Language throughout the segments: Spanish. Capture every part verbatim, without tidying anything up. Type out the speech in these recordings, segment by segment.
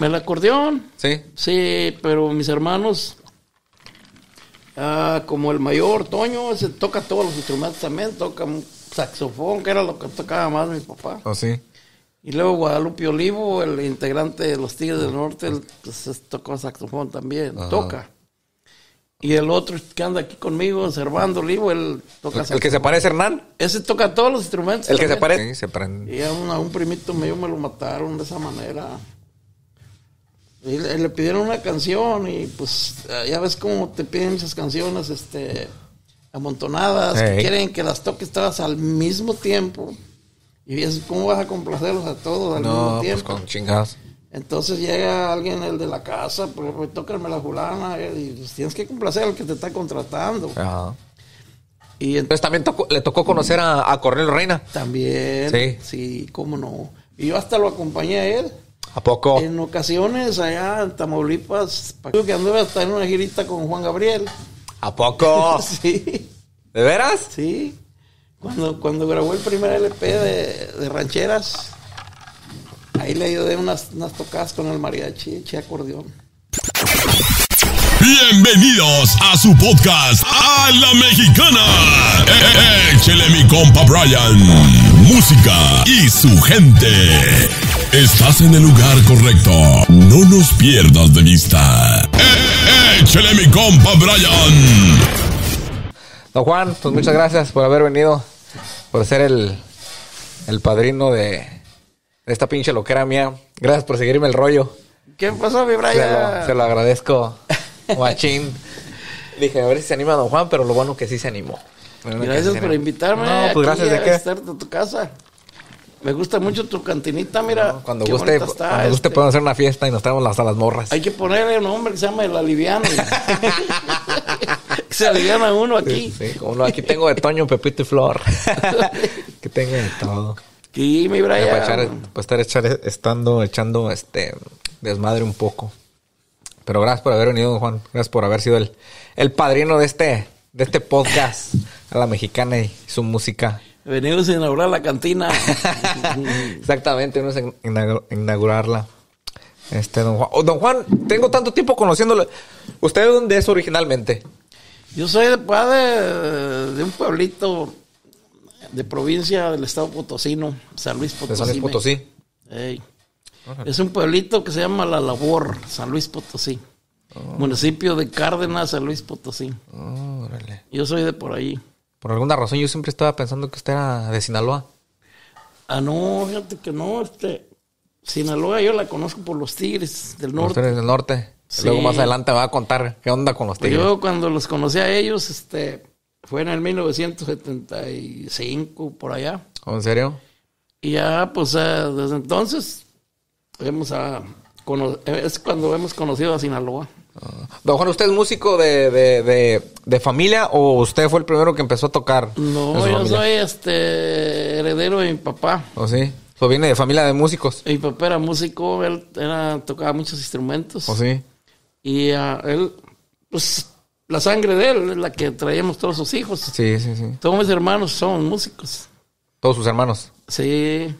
El acordeón. Sí. Sí, pero mis hermanos, ah, como el mayor, Toño, se toca todos los instrumentos también, toca saxofón, que era lo que tocaba más mi papá. Oh, sí. Y luego Guadalupe Olivo, el integrante de los Tigres del Norte, él, pues, tocó saxofón también. Ajá. Toca. Y el otro que anda aquí conmigo, Servando Olivo, él toca... ¿El, el que se parece Hernán? Ese toca todos los instrumentos. ¿El también. Que se parece? Sí, se prende. Y a un, a un primito mío me lo mataron de esa manera. Y le, le pidieron una canción y pues ya ves cómo te piden esas canciones este, amontonadas. Hey. Que quieren que las toques todas al mismo tiempo. Y es cómo vas a complacerlos a todos al no, mismo tiempo. No, pues con chingados. Entonces llega alguien, el de la casa, por ejemplo, tócame la fulana, y pues, tienes que complacer al que te está contratando. Ajá. Y entonces también tocó, le tocó conocer a, a Cornelio Reyna. También, sí. Sí, cómo no. Y yo hasta lo acompañé a él. ¿A poco? En ocasiones allá en Tamaulipas, que anduve hasta en una girita con Juan Gabriel. ¿A poco? Sí. ¿De veras? Sí. Cuando, cuando grabó el primer L P de, de rancheras... Ahí le ayudé unas, unas tocadas con el mariachi, che acordeón. Bienvenidos a su podcast, A la Mexicana. Échele mi compa Bryan. Música y su gente. Estás en el lugar correcto. No nos pierdas de vista. Échele mi compa Bryan. Don Juan, pues muchas gracias por haber venido. Por ser el, el padrino de... esta pinche loquera mía. Gracias por seguirme el rollo. ¿Qué pasó, mi Bryan? Se lo, se lo agradezco, machín. Dije, a ver si se anima Don Juan, pero lo bueno que sí se animó. Bueno, gracias se por animó. Invitarme. No, pues aquí gracias a estar en tu casa. Me gusta mucho tu cantinita, mira. No, cuando guste, cuando este. guste podemos hacer una fiesta y nos traemos hasta las morras. Hay que ponerle un hombre que se llama el aliviano. Que se aliviana uno aquí. Sí, sí, como no, aquí tengo de Toño, Pepito y Flor. Que tenga de todo. Sí, mi Bryan. Para, echar, para estar echar, estando, echando este desmadre un poco. Pero gracias por haber venido, Juan. Gracias por haber sido el, el padrino de este, de este podcast A la Mexicana y su música. Venimos a inaugurar la cantina. Exactamente, venimos a inaugurarla. Este, don Juan. Oh, don Juan, tengo tanto tiempo conociéndolo. ¿Usted de dónde es originalmente? Yo soy de, de, de un pueblito... de provincia del estado potosino, San Luis Potosí. San Luis Potosí. Hey. Es un pueblito que se llama La Labor, San Luis Potosí. Oh. Municipio de Cárdenas, San Luis Potosí. Oh, yo soy de por ahí. Por alguna razón yo siempre estaba pensando que usted era de Sinaloa. Ah, no, fíjate que no. Este, Sinaloa yo la conozco por los Tigres del Norte. Los Tigres del Norte. Sí. Luego más adelante va a contar qué onda con los Tigres. Yo cuando los conocí a ellos, este... fue en el mil novecientos setenta y cinco, por allá. ¿En serio? Y ya, pues, eh, desde entonces, hemos, ah, cono- es cuando hemos conocido a Sinaloa. Ah. Don Juan, ¿usted es músico de, de, de, de familia o usted fue el primero que empezó a tocar? No, yo familia? soy este heredero de mi papá. ¿Oh, sí? ¿O viene de familia de músicos? Mi papá era músico, él era, tocaba muchos instrumentos. ¿Oh, sí? Y uh, él, pues... la sangre de él es la que traíamos todos sus hijos. Sí, sí, sí. Todos mis hermanos son músicos. ¿Todos sus hermanos? Sí.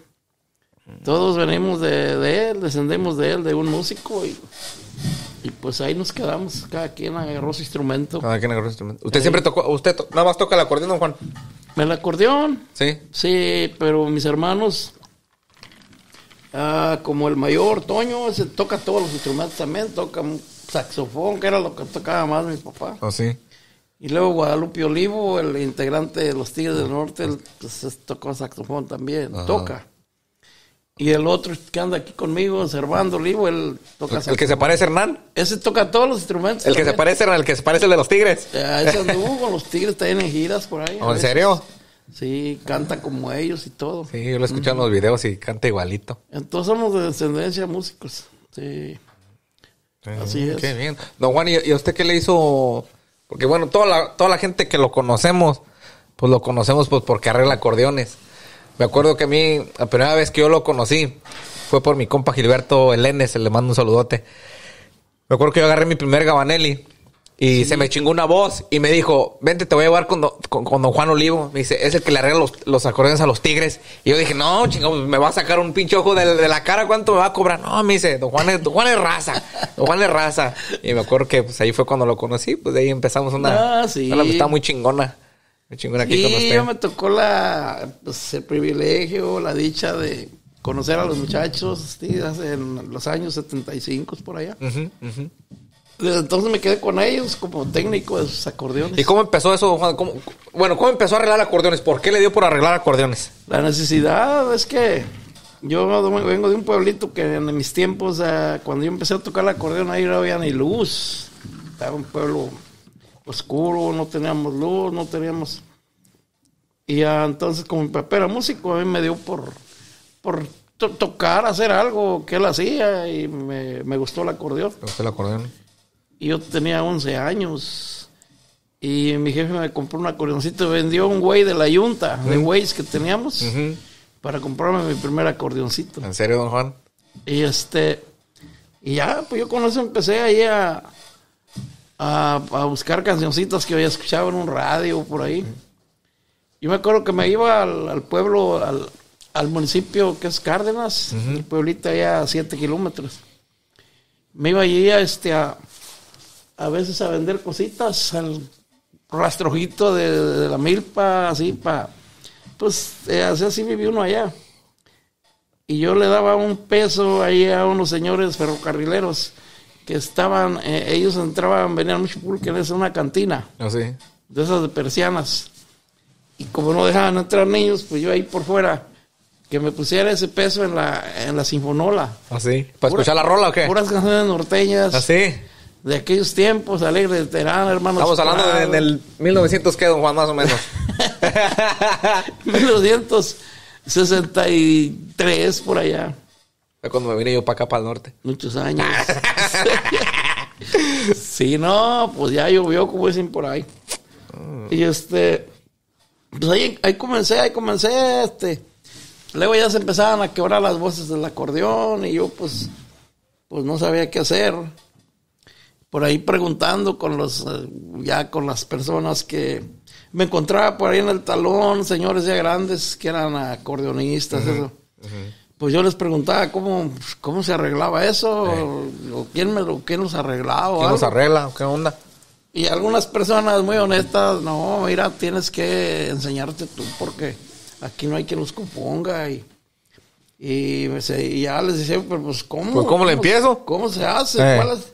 Todos venimos de, de él, descendemos de él, de un músico. Y, y pues ahí nos quedamos. Cada quien agarró su instrumento. Cada quien agarró su instrumento. ¿Usted ahí. siempre tocó? ¿Usted to- nada más toca el acordeón, don Juan? El acordeón. Sí. Sí, pero mis hermanos... ah, como el mayor, Toño, se toca todos los instrumentos también. Toca... saxofón, que era lo que tocaba más mi papá. Oh, sí. Y luego Guadalupe Olivo, el integrante de los Tigres del Norte, él, pues, tocó saxofón también. Ajá. Toca. Y el otro que anda aquí conmigo, Servando Olivo, él toca saxofón. ¿El que se parece Hernán? Ese toca todos los instrumentos. ¿El también. que se parece Hernán? ¿El que se parece el de los Tigres? Ah, ese anduvo con los Tigres, tienen giras por ahí. ¿En veces. serio? Sí, canta como ellos y todo. Sí, yo lo he escuchado uh-huh. en los videos y canta igualito. Entonces somos de descendencia músicos. Sí. Así es. Qué bien. Don Juan, ¿y a usted qué le hizo? Porque bueno, toda la, toda la gente que lo conocemos, pues lo conocemos pues porque arregla acordeones. Me acuerdo que a mí, la primera vez que yo lo conocí, fue por mi compa Gilberto Elenes, le mando un saludote. Me acuerdo que yo agarré mi primer Gabbanelli Y sí. se me chingó una voz y me dijo, vente, te voy a llevar con, do, con, con don Juan Olivo. Me dice, es el que le arregla los, los acordeones a los Tigres. Y yo dije, no, chingón, me va a sacar un pinche ojo de, de la cara. ¿Cuánto me va a cobrar? No, me dice, don Juan es, don Juan es raza. Don Juan es raza. Y me acuerdo que pues ahí fue cuando lo conocí. Pues de ahí empezamos una, ah, sí. una amistad muy chingona. Muy chingona aquí sí, con usted. Sí, me tocó la, pues, el privilegio, la dicha de conocer a los muchachos, sí, hace en los años setenta y cinco, por allá. Uh-huh, uh-huh. Desde entonces me quedé con ellos como técnico de sus acordeones. ¿Y cómo empezó eso, Juan? ¿Cómo, bueno, ¿cómo empezó a arreglar acordeones? ¿Por qué le dio por arreglar acordeones? La necesidad es que yo vengo de un pueblito que en mis tiempos, eh, cuando yo empecé a tocar el acordeón, ahí no había ni luz. Estaba un pueblo oscuro, no teníamos luz, no teníamos... Y ya, entonces, como mi papá era músico, a mí me dio por, por to- tocar, hacer algo que él hacía y me, me gustó el acordeón. ¿Te gustó el acordeón? Y yo tenía once años y mi jefe me compró un acordeoncito, vendió un güey de la yunta, de güeyes que teníamos, uh-huh. para comprarme mi primer acordeoncito. ¿En serio, don Juan? Y este, y ya, pues yo con eso empecé ahí a, a, a buscar cancioncitas que había escuchado en un radio por ahí. Uh-huh. Yo me acuerdo que me iba al, al pueblo, al, al municipio que es Cárdenas, uh-huh. el pueblito allá a siete kilómetros. Me iba allí a este a... a veces a vender cositas al rastrojito de, de la milpa, así para... Pues eh, así vivió uno allá. Y yo le daba un peso ahí a unos señores ferrocarrileros que estaban... Eh, ellos entraban, venían mucho pulque en una cantina. ¿Ah, sí? De esas de persianas. Y como no dejaban entrar niños, pues yo ahí por fuera... Que me pusiera ese peso en la, en la sinfonola. ¿Ah, sí? ¿Para escuchar la rola o qué? Puras canciones norteñas. ¿Ah, sí? De aquellos tiempos, Alegres de Terán, hermanos. Estamos hablando de, del mil novecientos, ¿qué, don Juan? Más o menos. mil novecientos sesenta y tres, por allá. Fue cuando me vine yo para acá, para el norte. Muchos años. Sí, no, pues ya llovió, como dicen por ahí. Oh. Y este... Pues ahí, ahí comencé, ahí comencé, este... Luego ya se empezaban a quebrar las voces del acordeón y yo, pues... Pues no sabía qué hacer. Por ahí preguntando con los, ya con las personas que me encontraba por ahí en el talón, señores ya grandes que eran acordeonistas, uh-huh, eso. Uh-huh. Pues yo les preguntaba cómo, cómo se arreglaba eso, uh-huh. o quién me lo, quién los arreglaba. ¿Quién los arregla? ¿Qué onda? Y algunas personas muy honestas, no, mira, tienes que enseñarte tú porque aquí no hay quien los componga y... Y, me sé, y ya les decía, pero pues ¿cómo? Pues, ¿cómo, ¿Cómo le empiezo? ¿Cómo se hace? Uh-huh. ¿Cuál es?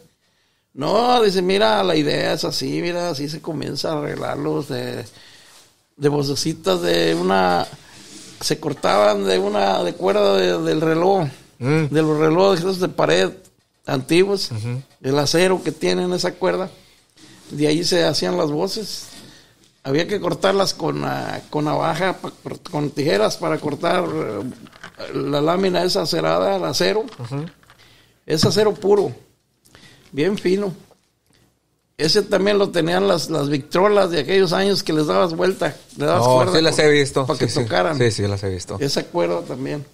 No, dice, mira, la idea es así, mira, así se comienza a arreglarlos de, de vocecitas de una... Se cortaban de una de cuerda de, del reloj, mm. de los relojes de pared antiguos, uh-huh. el acero que tienen esa cuerda. De ahí se hacían las voces. Había que cortarlas con, uh, con navaja, pa, con tijeras para cortar uh, la lámina esa acerada, el acero. Uh-huh. Es acero puro. Bien fino. Ese también lo tenían las, las Victrolas de aquellos años que les dabas vuelta. Le dabas no, cuerda sí las por, he visto. Para sí, que sí. tocaran. Sí, sí, las he visto. Esa cuerda también.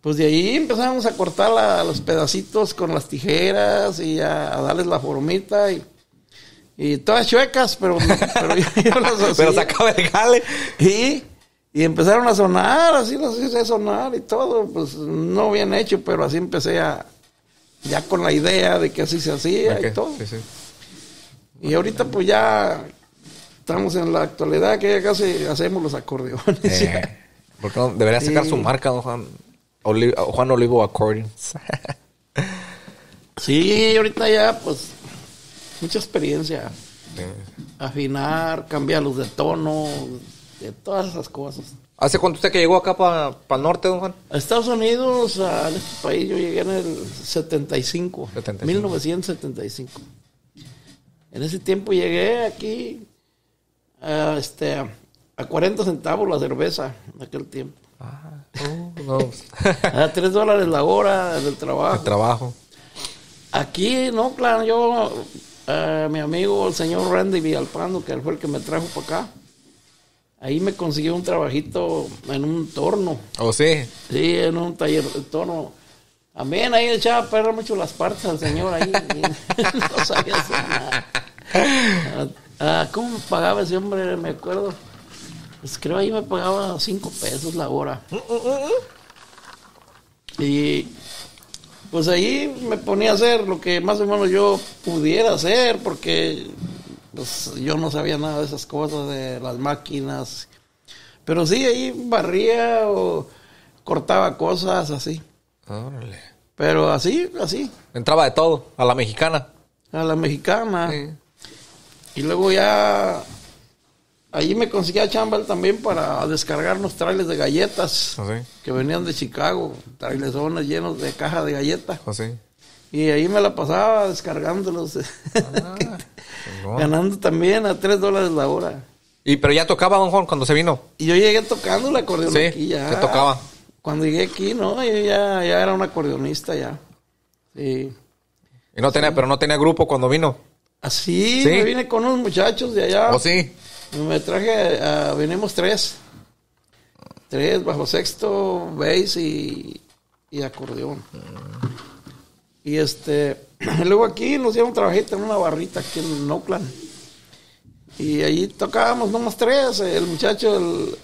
Pues de ahí empezamos a cortar la, los pedacitos con las tijeras y a, a darles la formita y, y todas chuecas, pero, pero yo, yo las hacía. Pero sacaba el jale. Y, y empezaron a sonar, así las hice sonar y todo. Pues no bien hecho, pero así empecé a... Ya con la idea de que así se hacía okay, y todo. Sí, sí. Y ahorita pues ya estamos en la actualidad que ya casi hacemos los acordeones. Eh, ¿Por qué no? Debería sacar sí. su marca, don Juan Olivo, Juan Olivo Accordions. Sí, ahorita ya pues mucha experiencia. Afinar, cambiar los de tono, de todas esas cosas. ¿Hace cuánto usted que llegó acá para pa el norte, don Juan? A Estados Unidos, a este país, yo llegué en el setenta y cinco, setenta y cinco mil novecientos setenta y cinco. En ese tiempo llegué aquí a, este, a cuarenta centavos la cerveza en aquel tiempo. Ah, oh, no. A tres dólares la hora del trabajo. El trabajo. Aquí, no, claro, yo, uh, mi amigo, el señor Randy Villalpando, que fue el que me trajo para acá. Ahí me consiguió un trabajito en un torno. ¿Oh, sí? Sí, en un taller de torno. También ahí echaba a perder mucho las partes al señor ahí. No sabía hacer nada. Ah, ¿cómo me pagaba ese hombre? Me acuerdo. Pues creo ahí me pagaba cinco pesos la hora. Y pues ahí me ponía a hacer lo que más o menos yo pudiera hacer, porque pues yo no sabía nada de esas cosas, de las máquinas. Pero sí, ahí barría o cortaba cosas así. Órale. Pero así, así. Entraba de todo, a la mexicana. A la mexicana. Sí. Y luego ya... Allí me conseguía chamba también para descargar unos trailers de galletas. ¿Sí? Que venían de Chicago. Trailesones llenos de cajas de galletas. ¿Sí? Y ahí me la pasaba descargándolos. Ah, ganando también a tres dólares la hora. Y pero ya tocaba, don Juan, cuando se vino. Y yo llegué tocando la acordeón, sí, aquí ya. Ya tocaba. Cuando llegué aquí, no, yo ya, ya era un acordeonista ya. Sí. Y no tenía, sí, pero no tenía grupo cuando vino. Así, ¿sí? Me vine con unos muchachos de allá. ¿Oh, sí? Me traje, uh, venimos tres. Tres, bajo sexto, bass y, y acordeón. Y este, luego aquí nos dieron un trabajito en una barrita aquí en Oakland. Y allí tocábamos nomás tres. El muchacho, el,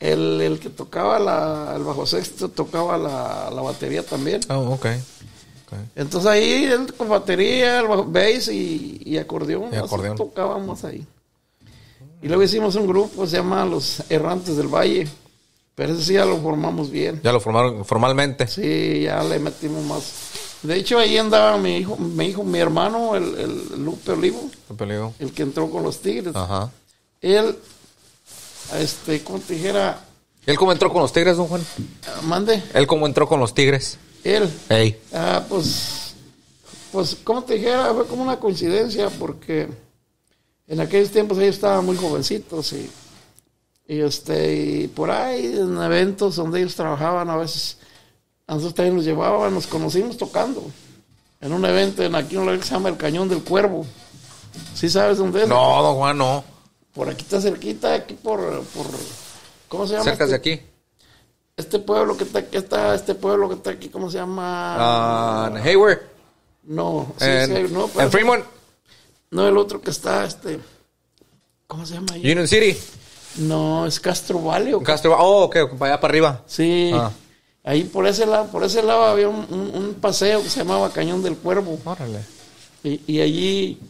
el, el que tocaba la, el bajo sexto, tocaba la, la batería también. Oh, okay. Okay. Entonces ahí él con batería, el bajo, bass y, y acordeón. Y acordeón. Así tocábamos ahí. Y luego hicimos un grupo, se llama Los Errantes del Valle. Pero ese sí ya lo formamos bien. Ya lo formaron formalmente. Sí, ya le metimos más. De hecho, ahí andaba mi hijo, mi, hijo, mi hermano, el, el Lupe Olivo. Lupe Olivo. El que entró con los Tigres. Ajá. Él, este, como te dijera... ¿Él cómo entró con los Tigres, don Juan? Uh, mande. ¿Él cómo entró con los Tigres? Él. Ey. Ah, pues, pues, como te dijera, fue como una coincidencia porque... En aquellos tiempos ellos estaban muy jovencitos y, y, este, y por ahí en eventos donde ellos trabajaban a veces, a nosotros también nos llevaban, nos conocimos tocando. En un evento en aquí en la que se llama el Cañón del Cuervo. ¿Sí sabes dónde es? No, don Juan, no. Por aquí está cerquita, aquí por, por ¿cómo se llama? Cerca este, de aquí. Este pueblo que está, que está, este pueblo que está aquí, ¿cómo se llama? Uh, en Hayward. No, sí, en, sí, no, pero en Fremont. No, el otro que está, este... ¿Cómo se llama? Ahí? Union City. No, es Castro Valley. ¿O Castro Valley? Oh, ok, para allá, para arriba. Sí. Ah. Ahí por ese lado, por ese lado había un, un, un paseo que se llamaba Cañón del Cuervo. Órale. Y, y allí,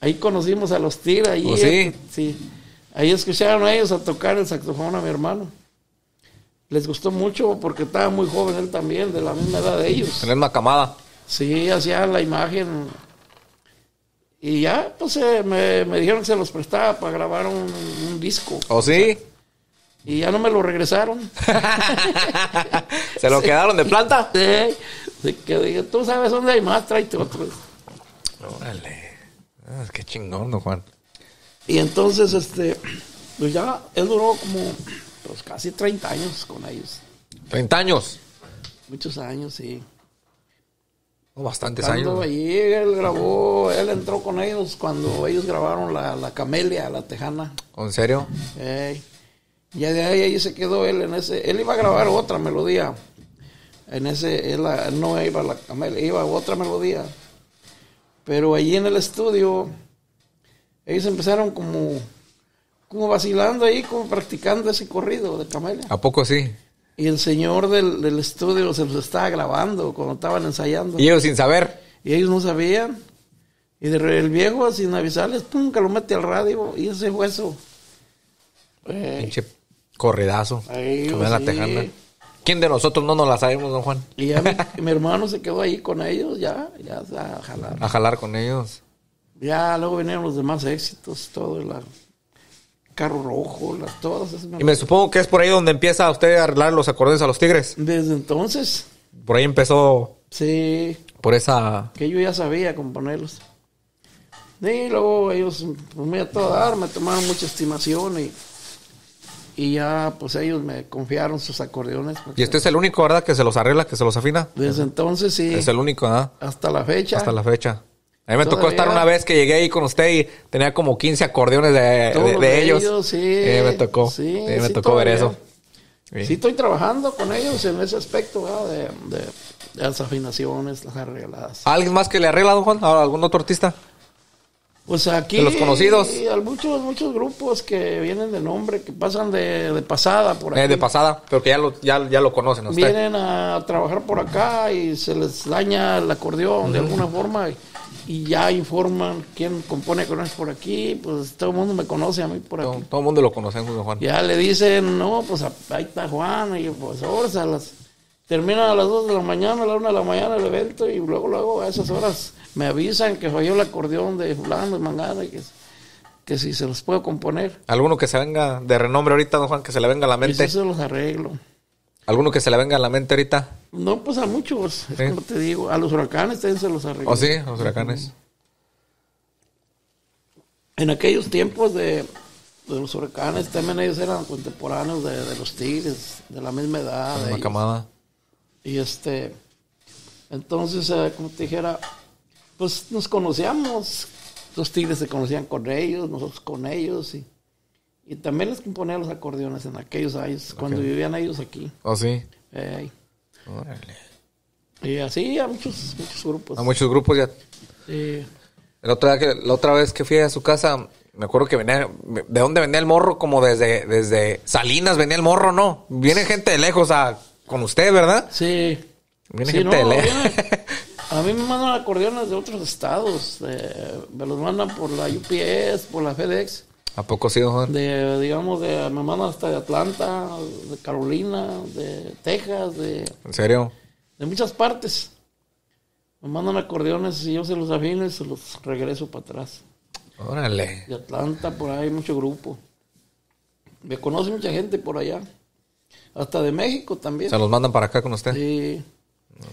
ahí conocimos a los Tigres. Ahí, pues sí. Eh, sí. Ahí escucharon a ellos a tocar el saxofón a mi hermano. Les gustó mucho porque estaba muy joven él también, de la misma edad de ellos. En la misma camada. Sí, hacía la imagen... Y ya, pues, eh, me, me dijeron que se los prestaba para grabar un, un disco. ¿Oh, sí? O sea, y ya no me lo regresaron. ¿Se lo sí. quedaron de planta? Sí. Sí, que dije, tú sabes dónde hay más, tráete otros. Órale. Ah, qué chingón, don Juan. Y entonces, este, pues ya, él duró como, pues, casi treinta años con ellos. ¿treinta años? Muchos años, sí. Bastantes cuando años. Allí él grabó, él entró con ellos cuando ellos grabaron la, la Camelia, la Tejana. ¿En serio? Eh, ya de ahí, ahí se quedó él en ese. Él iba a grabar otra melodía. En ese, él no iba a la Camelia, iba a otra melodía. Pero allí en el estudio, ellos empezaron como, como vacilando ahí, como practicando ese corrido de Camelia. ¿A poco sí? Y el señor del, del estudio se los estaba grabando cuando estaban ensayando. Y ellos sin saber. Y ellos no sabían. Y de, el viejo, sin avisarles, pum, que lo mete al radio. Y ese hueso. Eh, Pinche corridazo. Ahí, la sí. Tejana. ¿Quién de nosotros no nos la sabemos, don Juan? Y ya mi, mi hermano se quedó ahí con ellos, ya, ya a jalar. A jalar con ellos. Ya luego vinieron los demás éxitos, todo la... Carro Rojo, las todas. Esas y me supongo que es por ahí donde empieza usted a arreglar los acordes a los Tigres. Desde entonces. Por ahí empezó. Sí. Por esa... Que yo ya sabía componerlos. Y luego ellos, pues me a todo dar, me tomaron mucha estimación y, y ya, pues ellos me confiaron sus acordeones. Y este es el único, ¿verdad? Que se los arregla, que se los afina. Desde entonces, sí. Es el único, ¿verdad? Hasta la fecha. Hasta la fecha. A mí me todavía tocó estar una vez que llegué ahí con usted y tenía como quince acordeones de, de, de ellos. ellos sí, eh, me tocó, sí, eh, me sí, tocó ver eso. Sí. Sí estoy trabajando con ellos en ese aspecto, ¿verdad? De, de, de las afinaciones, las arregladas. ¿Alguien más que le arregla, don Juan? ¿Algún otro artista? Pues aquí... ¿De los conocidos? Sí, hay muchos, muchos grupos que vienen de nombre, que pasan de, de pasada por aquí. Eh, de pasada, pero que ya lo, ya, ya lo conocen a usted. Vienen a trabajar por acá y se les daña el acordeón de alguna forma... Y ya informan quién compone con ellos por aquí, pues todo el mundo me conoce a mí por aquí. Todo, todo el mundo lo conoce, don Juan. Ya le dicen, no, pues ahí está Juan, y pues ahora se las... Termina a las dos de la mañana, a la una de la mañana el evento, y luego, luego a esas horas me avisan que falló el acordeón de fulano y mangana, y que, que si se los puedo componer. ¿Alguno que se venga de renombre ahorita, don Juan, que se le venga a la mente? Eso se los arreglo. ¿Alguno que se le venga a la mente ahorita? No, pues a muchos, es sí. Como te digo. A los huracanes también se los arregló. ¿Oh, sí? A los huracanes. En aquellos tiempos de, de los huracanes, también ellos eran contemporáneos de, de los Tigres, de la misma edad. La misma camada. Y este... Entonces, eh, como te dijera, pues nos conocíamos. Los Tigres se conocían con ellos, nosotros con ellos, y... Y también les componía los acordeones en aquellos años, okay. Cuando vivían ellos aquí. ¿Oh, sí? Eh, Órale. Y así a muchos, muchos grupos. A muchos grupos ya. Sí. La otra, que, la otra vez que fui a su casa, me acuerdo que venía... ¿De dónde venía el morro? Como desde, desde Salinas venía el morro, ¿no? Viene gente de lejos a, con usted, ¿verdad? Sí. Viene sí, gente no, de lejos. A mí me mandan acordeones de otros estados. Eh, me los mandan por la U P S, por la FedEx. ¿A poco sí, don Juan? De, digamos, de, me mandan hasta de Atlanta, de Carolina, de Texas, de... ¿En serio? De muchas partes. Me mandan acordeones y yo se los afino y se los regreso para atrás. Órale. De Atlanta, por ahí hay mucho grupo. Me conoce mucha gente por allá. Hasta de México también. ¿Se los mandan para acá con usted? Sí. No.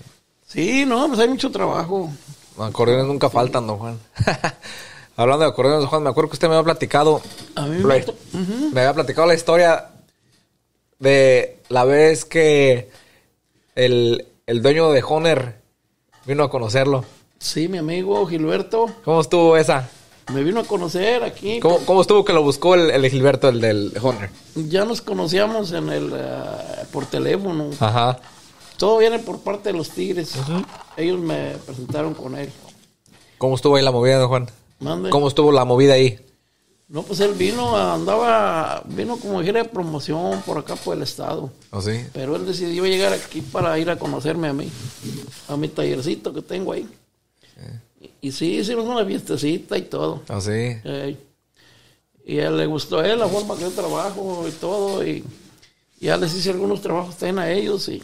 Sí, no, pues hay mucho trabajo. Acordeones nunca sí. faltan, don Juan. Hablando de acordeones, Juan, me acuerdo que usted me había platicado. A mí me, uh-huh. me había platicado la historia de la vez que el, el dueño de Hohner vino a conocerlo. Sí, mi amigo Gilberto. ¿Cómo estuvo esa? Me vino a conocer aquí. ¿Cómo, cómo estuvo que lo buscó el, el Gilberto, el del Hohner? Ya nos conocíamos en el uh, por teléfono. Ajá. Todo viene por parte de los Tigres. Uh-huh. Ellos me presentaron con él. ¿Cómo estuvo ahí la movida, don Juan? Mande. ¿Cómo estuvo la movida ahí? No, pues él vino, andaba, vino como gira de promoción por acá por el estado. ¿Oh, sí? Pero él decidió llegar aquí para ir a conocerme a mí, a mi tallercito que tengo ahí. ¿Sí? Y, y sí, hicimos una fiestecita y todo. ¿Oh, sí? Eh, y a él le gustó a él la forma que yo trabajo y todo. Y, y ya les hice algunos trabajos también a ellos y,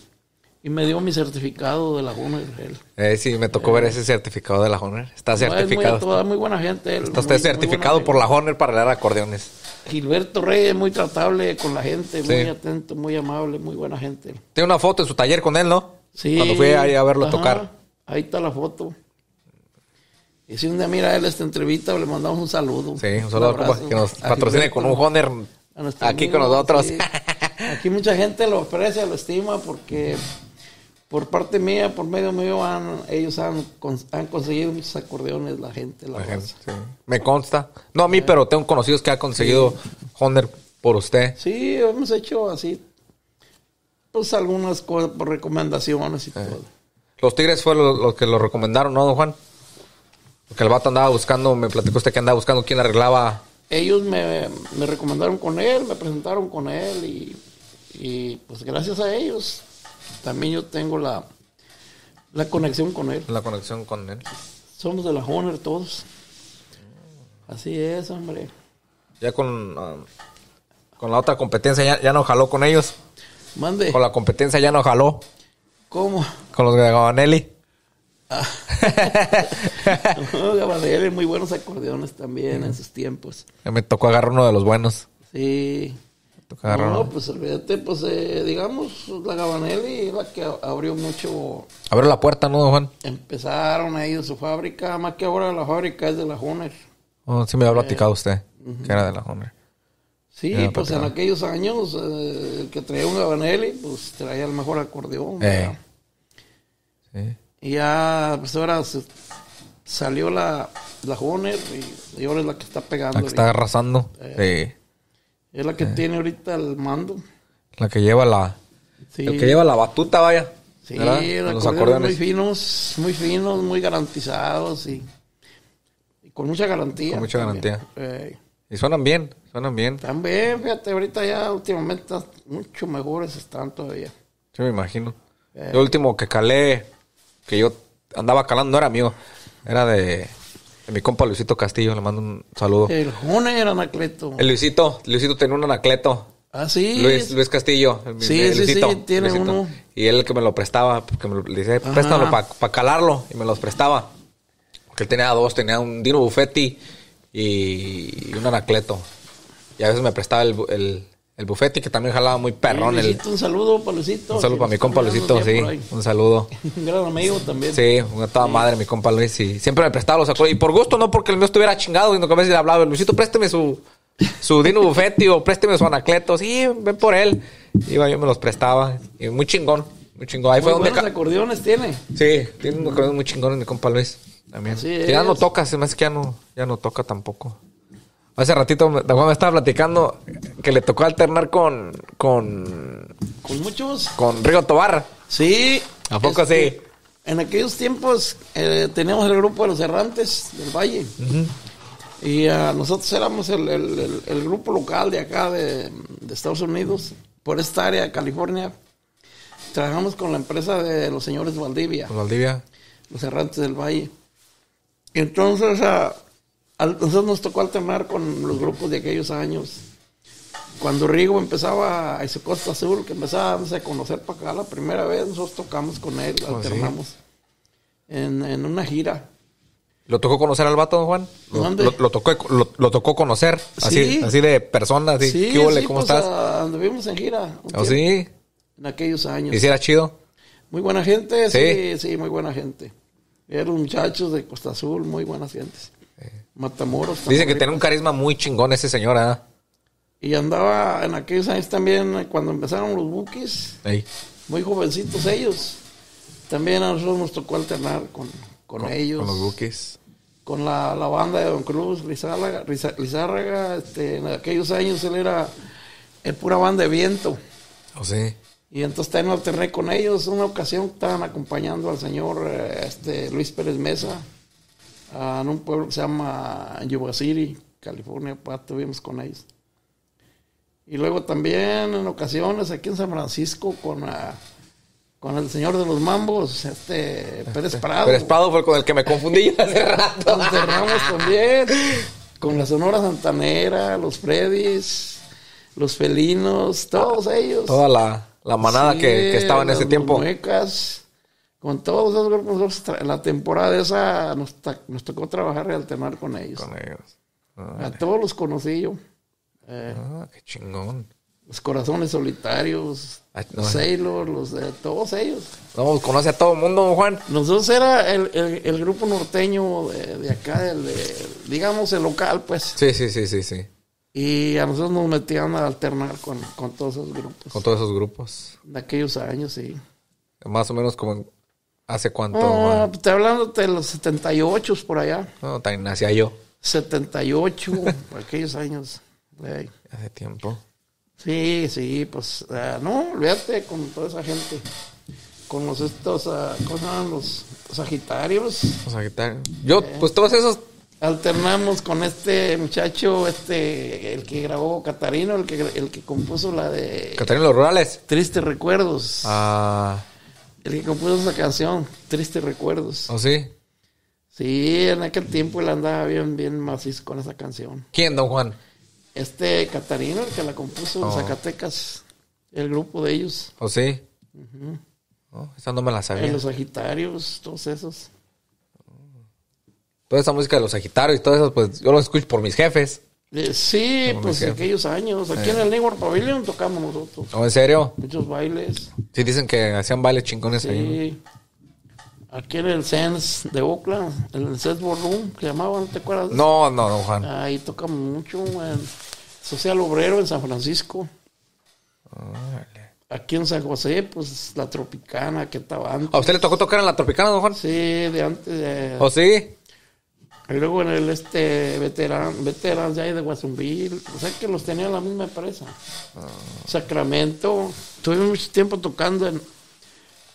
y me dio mi certificado de la Hohner. Eh, sí, me tocó eh, ver ese certificado de la Hohner. Está certificado. Es muy, está, muy buena gente. Él, está usted muy, certificado muy por la Hohner para leer acordeones. Gilberto Reyes, muy tratable con la gente, sí. Muy atento, muy amable, muy buena gente. Tiene una foto en su taller con él, ¿no? Sí. Cuando fui ahí a verlo ajá, tocar. Ahí está la foto. Y si un día mira él esta entrevista, le mandamos un saludo. Sí, un saludo un que nos patrocine Gilberto, con un Hohner aquí amigo, con nosotros. Sí. Aquí mucha gente lo aprecia, lo estima porque... Por parte mía, por medio mío, han, ellos han, han conseguido muchos acordeones, la gente, la, la gente, sí. Me consta. No a mí, eh, pero tengo conocidos que ha conseguido sí. Hohner por usted. Sí, hemos hecho así, pues algunas cosas por recomendaciones y eh. todo. Los Tigres fue los lo que lo recomendaron, ¿no, don Juan? Porque el vato andaba buscando, me platicó usted que andaba buscando quién arreglaba. Ellos me, me recomendaron con él, me presentaron con él y, y pues gracias a ellos... También yo tengo la, la conexión con él. La conexión con él. Somos de la Hohner todos. Así es, hombre. Ya con, um, con la otra competencia ya, ya no jaló con ellos. Mande. Con la competencia ya no jaló. ¿Cómo? Con los de Gabbanelli. Ah. No, Gabbanelli, muy buenos acordeones también mm. en sus tiempos. Ya me tocó agarrar uno de los buenos. Sí. No, pues olvídate, pues eh, digamos, la Gabbanelli es la que abrió mucho... Abrió la puerta, ¿no, Juan? Empezaron ahí en su fábrica, más que ahora la fábrica es de la Hohner. Oh, sí me había platicado eh, usted, uh-huh. que era de la Hohner. Sí, pues platicado. En aquellos años, eh, el que traía un Gabbanelli, pues traía el mejor acordeón. Eh. Sí. Y ya, pues ahora se, salió la, la Hohner y, y ahora es la que está pegando. La que está arrasando, eh, sí. Es la que eh. tiene ahorita el mando. La que lleva la... Sí. El que lleva la batuta, vaya. Sí, los acordeones muy finos, muy finos, muy garantizados y, y con mucha garantía. Con mucha garantía. Eh. Y suenan bien, suenan bien. También, fíjate, ahorita ya últimamente mucho mejores están todavía. Sí, me imagino. Eh. Yo último que calé, que yo andaba calando, no era mío, era de... mi compa Luisito Castillo, le mando un saludo. El Hohner Anacleto. El Luisito, Luisito tenía un Anacleto. Ah, sí. Luis, Luis Castillo. El, sí, el Luisito, sí, sí, tiene Luisito. Uno. Y él que me lo prestaba, porque me lo, le decía, préstamelo para pa calarlo, y me los prestaba. Porque él tenía dos, tenía un Dino Buffetti y, y un Anacleto. Y a veces me prestaba el, el, el Buffetti, que también jalaba muy perrón. Sí, Luisito, el, un saludo para Luisito. Un saludo para mi compa Luisito, sí. Un saludo. Un gran amigo también. Sí, una toda sí. madre mi compa Luis. Y siempre me prestaba los acordes. Y por gusto, no porque el mío estuviera chingado, sino que a veces le hablaba, Luisito, présteme su... su Dino Buffetti o présteme su Anacleto. Sí, ven por él. Iba, yo me los prestaba. Y muy chingón, muy chingón. Ahí muy fue donde ca- acordeones tiene. Sí, tiene unos acordeones muy chingones mi compa Luis. También. Ya no toca, se me hace que ya no, ya no toca tampoco. Hace ratito me, me estaba platicando que le tocó alternar con... Con, ¿Con muchos. Con Río Tobar. Sí. ¿A poco este, sí? En aquellos tiempos eh, teníamos el grupo de Los Errantes del Valle. Uh-huh. Y uh, nosotros éramos el, el, el, el grupo local de acá de, de Estados Unidos, por esta área de California. Trabajamos con la empresa de los señores Valdivia. Valdivia. Los Errantes del Valle. Y entonces, uh, al, entonces nos tocó alternar con los grupos de aquellos años. Cuando Rigo empezaba a su Costa Azul, que empezábamos a conocer para acá la primera vez, nosotros tocamos con él, oh, alternamos sí. en, en una gira. ¿Lo tocó conocer al vato, don Juan? Lo, lo, lo, tocó, lo, lo tocó conocer, así, sí. así de persona, así. Sí, ¿Qué huele? Sí, ¿Cómo pues estás? A, anduvimos en gira. ¿O oh, sí? En aquellos años. ¿Y si era chido? Muy buena gente, sí, sí, sí muy buena gente. Eran muchachos de Costa Azul, muy buenas gentes. Sí. Matamoros. Dicen que tenía un carisma muy chingón ese señor, ¿ah? ¿Eh? Y andaba en aquellos años también, cuando empezaron los Bukis, sí. muy jovencitos ellos. También a nosotros nos tocó alternar con, con, con ellos. Con los Bukis. Con la, la banda de Don Cruz, Lizárraga, Lizárraga este, en aquellos años él era el pura banda de viento. Oh, sí. Y entonces también alterné con ellos. Una ocasión estaban acompañando al señor este, Luis Pérez Mesa a, en un pueblo que se llama Yuba City, California, pues, estuvimos con ellos. Y luego también en ocasiones aquí en San Francisco con... A, Con el señor de los mambos, este, Pérez Prado. Pérez Prado fue con el que me confundí hace rato. Nos cerramos también. Con la Sonora Santanera, los Freddys, los Felinos, todos ah, ellos. Toda la, la manada sí, que, que estaba en ese tiempo. Muecas, con todos esos grupos. La temporada esa nos, nos tocó trabajar y alternar con ellos. Con ellos. Ah, vale. A todos los conocí yo. Eh, ah, qué chingón. Los Corazones Solitarios, Ay, no, los Sailor, los de eh, todos ellos. No, conoce a todo el mundo, don Juan. Nosotros era el, el, el grupo norteño de, de acá, el, el, digamos el local, pues. Sí, sí, sí, sí, sí. Y a nosotros nos metían a alternar con, con todos esos grupos. Con todos esos grupos. De aquellos años, sí. Más o menos como hace cuánto. No, oh, estoy hablando de los setenta y ocho por allá. No, también nacía yo. setenta y ocho, por aquellos años. Hey. Hace tiempo. Sí, sí, pues, uh, no, olvídate con toda esa gente, con los estos, uh, ¿cómo se llaman? Los Sagitarios. Los Sagitarios. Yo, eh, pues, todos esos. Alternamos con este muchacho, este, el que grabó Catarino, el que, el que compuso la de... Catarino Los Rurales. Tristes Recuerdos. Ah. El que compuso esa canción, Tristes Recuerdos. ¿Oh, sí? Sí, en aquel tiempo él andaba bien, bien macizo con esa canción. ¿Quién, don Juan? Este Catarino, el que la compuso oh. en Zacatecas, el grupo de ellos. ¿Oh, sí? Uh-huh. Oh, esa no me la sabía. Eh, los Sagitarios, todos esos. Toda esa música de los Sagitarios y todo eso, pues yo lo escucho por mis jefes. Eh, sí, como pues en aquellos años. Aquí eh. en el Negro Pavilion tocamos nosotros. ¿Oh, en serio? Muchos bailes. Sí, dicen que hacían bailes chingones sí. ahí. Sí. Aquí en el Sense de Oakland, en el Sense Ballroom, que llamaban, ¿te acuerdas? No, no, don Juan. Ahí tocamos mucho en Social Obrero, en San Francisco. Órale. Aquí en San José, pues, la Tropicana, que estaba antes. ¿A usted le tocó tocar en la Tropicana, don Juan? Sí, de antes. De... ¿O sí? Y luego en el este veterán, veteranos de ahí de Guasumbil, o sea que los tenía la misma empresa. Ah. Sacramento, tuvimos mucho tiempo tocando en,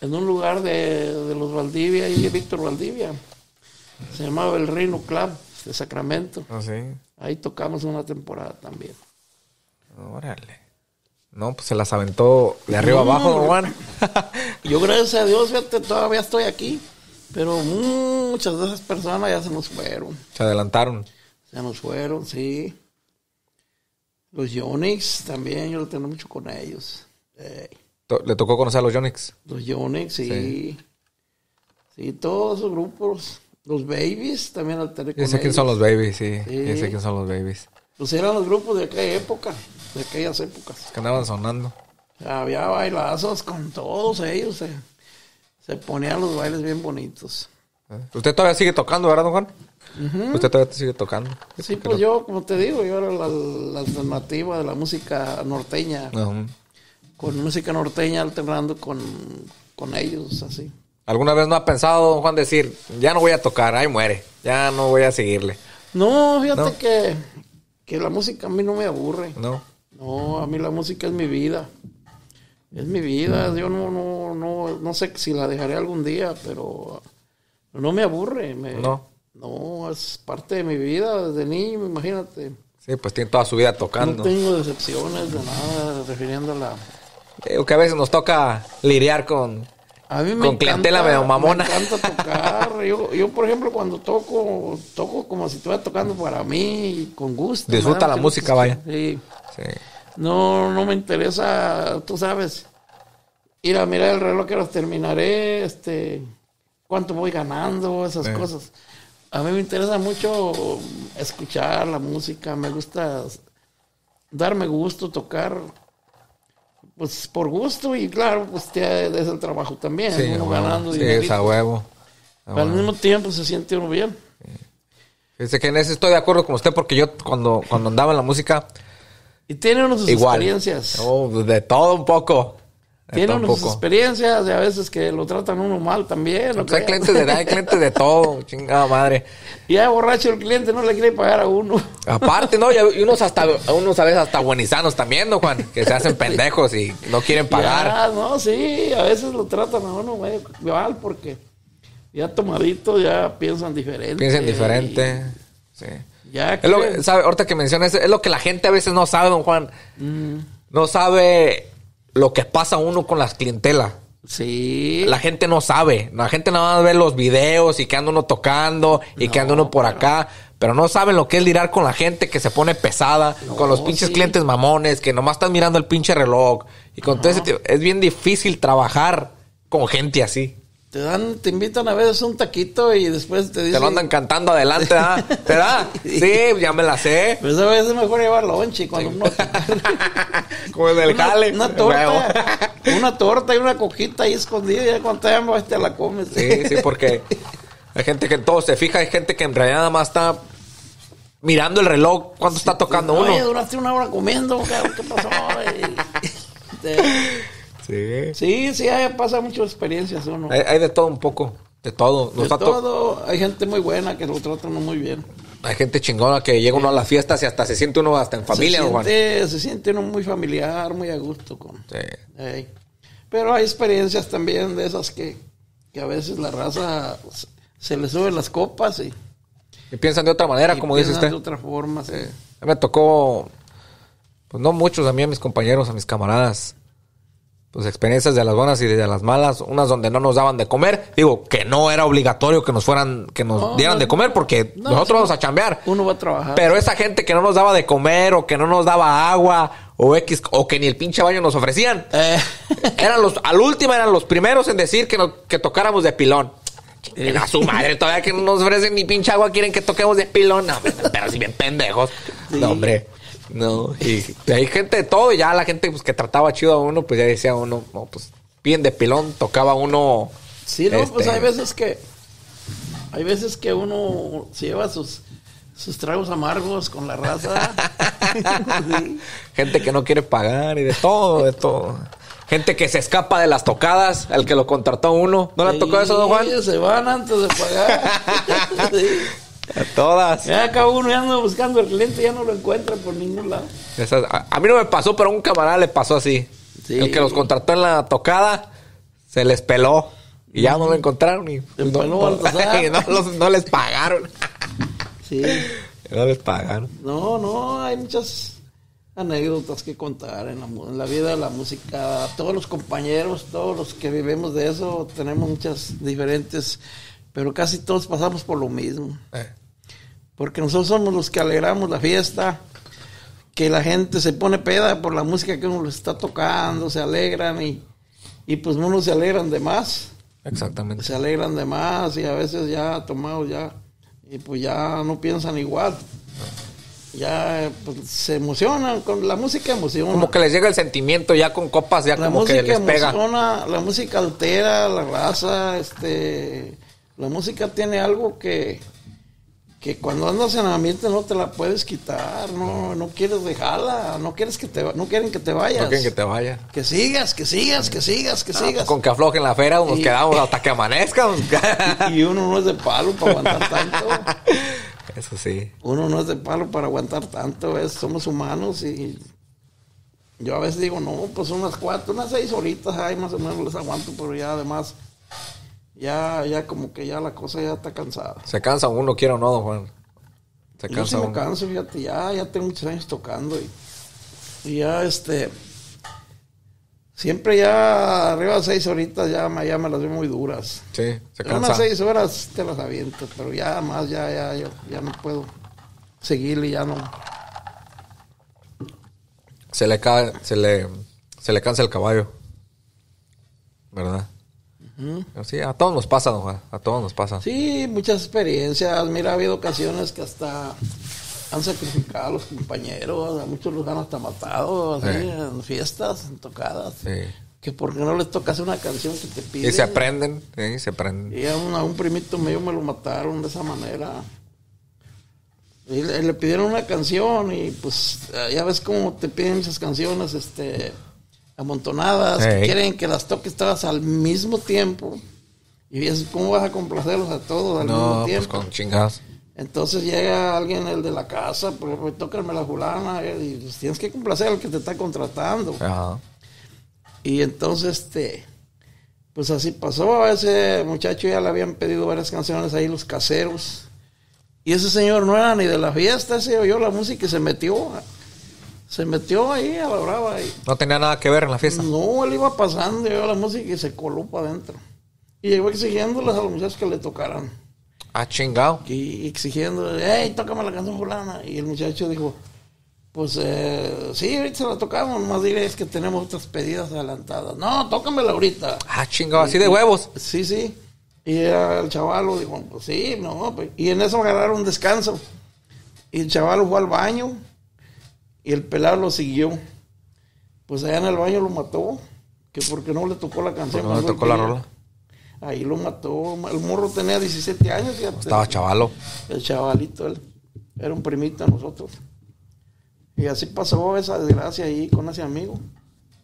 en un lugar de, de los Valdivia, y Víctor Valdivia, se llamaba el Reino Club de Sacramento. Ah, sí. Ahí tocamos una temporada también. Órale. No, pues se las aventó de arriba no, abajo, Juan. Yo gracias a Dios, fíjate, todavía estoy aquí. Pero muchas de esas personas ya se nos fueron. Se adelantaron. Se nos fueron, sí. Los Yonix también, yo lo tengo mucho con ellos. Eh. ¿Le tocó conocer a los Yonix? Los Yonix, sí. sí. Sí, todos esos grupos. Los Babies también lo tengo con ellos. Yo sé quién son los Babies, sí. sí. Yo sé quién son los Babies. Pues eran los grupos de aquella época, de aquellas épocas. Que andaban sonando. Había bailazos con todos ellos, eh. Se ponían los bailes bien bonitos. ¿Usted todavía sigue tocando, verdad, don Juan? Uh-huh. ¿Usted todavía sigue tocando? Sí, pues no? Yo, como te digo, yo era la, la alternativa de la música norteña. Uh-huh. Con música norteña alternando con, con ellos, así. ¿Alguna vez no ha pensado, don Juan, decir, ya no voy a tocar, ahí muere, ya no voy a seguirle? No, fíjate ¿No? que, que la música a mí no me aburre. ¿No? No, a mí la música es mi vida. Es mi vida, yo no, no, no, no sé si la dejaré algún día, pero no me aburre. Me, no. No, es parte de mi vida desde niño, imagínate. Sí, pues tiene toda su vida tocando. No tengo decepciones de nada, refiriéndola. Digo que a veces nos toca lidiar con, a mí me con encanta, clientela medio mamona. Me encanta tocar. yo, yo, por ejemplo, cuando toco, toco como si estuviera tocando para mí, con gusto. Disfruta la música, vaya. Sí. Sí. No, no me interesa, tú sabes, ir a mirar el reloj que los terminaré, este, cuánto voy ganando, esas sí. cosas. A mí me interesa mucho escuchar la música, me gusta darme gusto, tocar, pues por gusto y claro, pues te, es el trabajo también, sí, uno bueno, ganando. Sí, es a huevo. A Pero bueno. Al mismo tiempo se siente uno bien. Dice que en eso estoy de acuerdo con usted porque yo cuando, cuando andaba en la música... Y tiene unas experiencias. Oh, de todo un poco. Tiene unas experiencias y a veces que lo tratan uno mal también. Pues hay, clientes de, hay clientes de todo, chingada madre. Y ya borracho el cliente no le quiere pagar a uno. Aparte, no, y unos hasta, unos a veces hasta buenizanos también, ¿no, Juan? Que se hacen pendejos y no quieren pagar. Ah, no, sí, a veces lo tratan a uno mal porque ya tomadito ya piensan diferente. Piensan diferente, y... sí. Ya que... es lo, sabe, ahorita que mencionas, es lo que la gente a veces no sabe, don Juan. Mm. No sabe lo que pasa uno con las clientelas. Sí. La gente no sabe. La gente nada más ve los videos y que anda uno tocando y no, que anda uno por pero... acá. Pero no saben lo que es lidiar con la gente que se pone pesada, no, con los pinches sí. clientes mamones, que nomás están mirando el pinche reloj. Y con Ajá. todo ese tipo, es bien difícil trabajar con gente así. Te dan, te invitan a veces un taquito y después te dicen... Te lo andan cantando adelante, ¿verdad? ¿Verdad? Sí, ya me la sé. Pues a veces es mejor llevar lonche cuando uno... Como en el una, jale. Una torta, una torta y una cojita ahí escondida. Ya cuando te llamas te la comes. Sí, sí, porque hay gente que en todo se fija. Hay gente que en realidad nada más está mirando el reloj. ¿Cuánto sí, está tocando te, uno? Oye, duraste una hora comiendo. ¿Qué pasó? Y te... Sí. sí, sí, hay, pasa muchas experiencias uno. Hay, hay de todo un poco, de todo. Nos de to- todo, hay gente muy buena que lo trata uno muy bien. Hay gente chingona que llega sí. uno a las fiestas y hasta se siente uno hasta en familia, se siente, Juan. Se siente uno muy familiar, muy a gusto. Con, sí. eh. Pero hay experiencias también de esas que, que a veces la raza se le suben las copas y... Y piensan de otra manera, como dice usted. Piensan de otra forma, sí. sí. Me tocó, pues no muchos, a mí, a mis compañeros, a mis camaradas... Pues experiencias de las buenas y de las malas, unas donde no nos daban de comer, digo que no era obligatorio que nos fueran, que nos no, dieran no, de comer porque no, nosotros si vamos a chambear. Uno va a trabajar. Pero esa gente que no nos daba de comer o que no nos daba agua o X o que ni el pinche baño nos ofrecían, eh. eran los, al último eran los primeros en decir que, nos, que tocáramos de pilón. A su madre, todavía que no nos ofrecen ni pinche agua quieren que toquemos de pilón, no, pero si bien pendejos, sí. no, hombre. No, y hay gente de todo, y ya la gente pues, que trataba chido a uno, pues ya decía uno, no, pues bien de pilón, tocaba uno. Sí, no, este... pues hay veces que, hay veces que uno se lleva sus, sus tragos amargos con la raza. sí. Gente que no quiere pagar y de todo, de todo. Gente que se escapa de las tocadas, el que lo contrató uno. ¿No le sí, tocó eso, don Juan? Se van antes de pagar. sí. A todas. Ya acá uno ya anda buscando el lente, ya no lo encuentra por ningún lado. Esas, a, a mí no me pasó, pero a un camarada le pasó así. Sí. El que los contrató en la tocada, se les peló. Y ya uh-huh. no lo encontraron. Y no, no, no, no les pagaron. Sí. No les pagaron. No, no, hay muchas anécdotas que contar en la, en la vida, la música. Todos los compañeros, todos los que vivimos de eso, tenemos muchas diferentes, pero casi todos pasamos por lo mismo. Eh. Porque nosotros somos los que alegramos la fiesta, que la gente se pone peda por la música que uno les está tocando, se alegran y, y pues uno se alegran de más. Exactamente. Se alegran de más y a veces ya tomados ya, y pues ya no piensan igual. Ya pues, se emocionan, con la música emociona. Como que les llega el sentimiento ya con copas, ya la como que les pega. Emociona, la música altera, la raza, este... La música tiene algo que... Que cuando andas en ambiente no te la puedes quitar, no, no quieres dejarla, no quieres que te, no quieren que te vayas. No quieren que te vayas. Que sigas, que sigas, que sigas, que ah, sigas. Pues con que aflojen la fera nos y, quedamos hasta que amanezca. Y, y uno no es de palo para aguantar tanto. Eso sí. Uno no es de palo para aguantar tanto, ¿ves? Somos humanos y yo a veces digo, no, pues unas cuatro, unas seis horitas, ay, más o menos les aguanto, pero ya además... Ya, ya como que ya la cosa ya está cansada. Se cansa uno, quiera o no, don Juan. Se cansa. Yo sí me uno. canso, fíjate, ya, ya tengo muchos años tocando y, y ya este siempre ya arriba de seis horitas ya, ya me las veo muy duras. Sí, se cansa. Unas seis horas te las aviento, pero ya más, ya, ya, yo ya no puedo seguirle, ya no. Se le cae, se le, se le cansa el caballo. ¿Verdad? Sí, a todos nos pasa, don Juan. A todos nos pasa. Sí, muchas experiencias. Mira, ha habido ocasiones que hasta han sacrificado a los compañeros, a muchos los han hasta matado, así, sí. en fiestas, en tocadas. Sí. Que porque no les tocas una canción que te piden. Y se aprenden, sí, se aprenden. Y a un, a un primito mío me lo mataron de esa manera. Y le, le pidieron una canción y pues ya ves cómo te piden esas canciones, este... amontonadas, hey. Que quieren que las toques todas al mismo tiempo y dices, ¿cómo vas a complacerlos a todos al no, mismo tiempo? Pues con chingados. Entonces llega alguien, el de la casa, pues tócame la fulana y pues, tienes que complacer al que te está contratando. Ajá. Y entonces este pues así pasó. A ese muchacho ya le habían pedido varias canciones ahí los caseros y ese señor no era ni de la fiesta, ese oyó la música y se metió Se metió ahí a la brava. Ahí. ¿No tenía nada que ver en la fiesta? No, él iba pasando, yo la música y se coló para adentro. Y llegó exigiéndoles a los muchachos que le tocaran. Ah, chingado. Y exigiéndoles, hey, tócame la canción fulana. Y el muchacho dijo, pues, eh, sí, ahorita se la tocamos, nomás diré es que tenemos otras pedidas adelantadas. No, tócamela ahorita. Ah, chingado, así y, de huevos. Sí, sí. Y el chavalo dijo, pues sí, no. Pues. Y en eso agarraron un descanso. Y el chavalo fue al baño. Y el pelado lo siguió. Pues allá en el baño lo mató. Que porque no le tocó la canción. No le tocó la rola. Ahí lo mató. El morro tenía diecisiete años. Ya estaba te... chavalo. El chavalito, él. Era un primito de nosotros. Y así pasó esa desgracia ahí con ese amigo.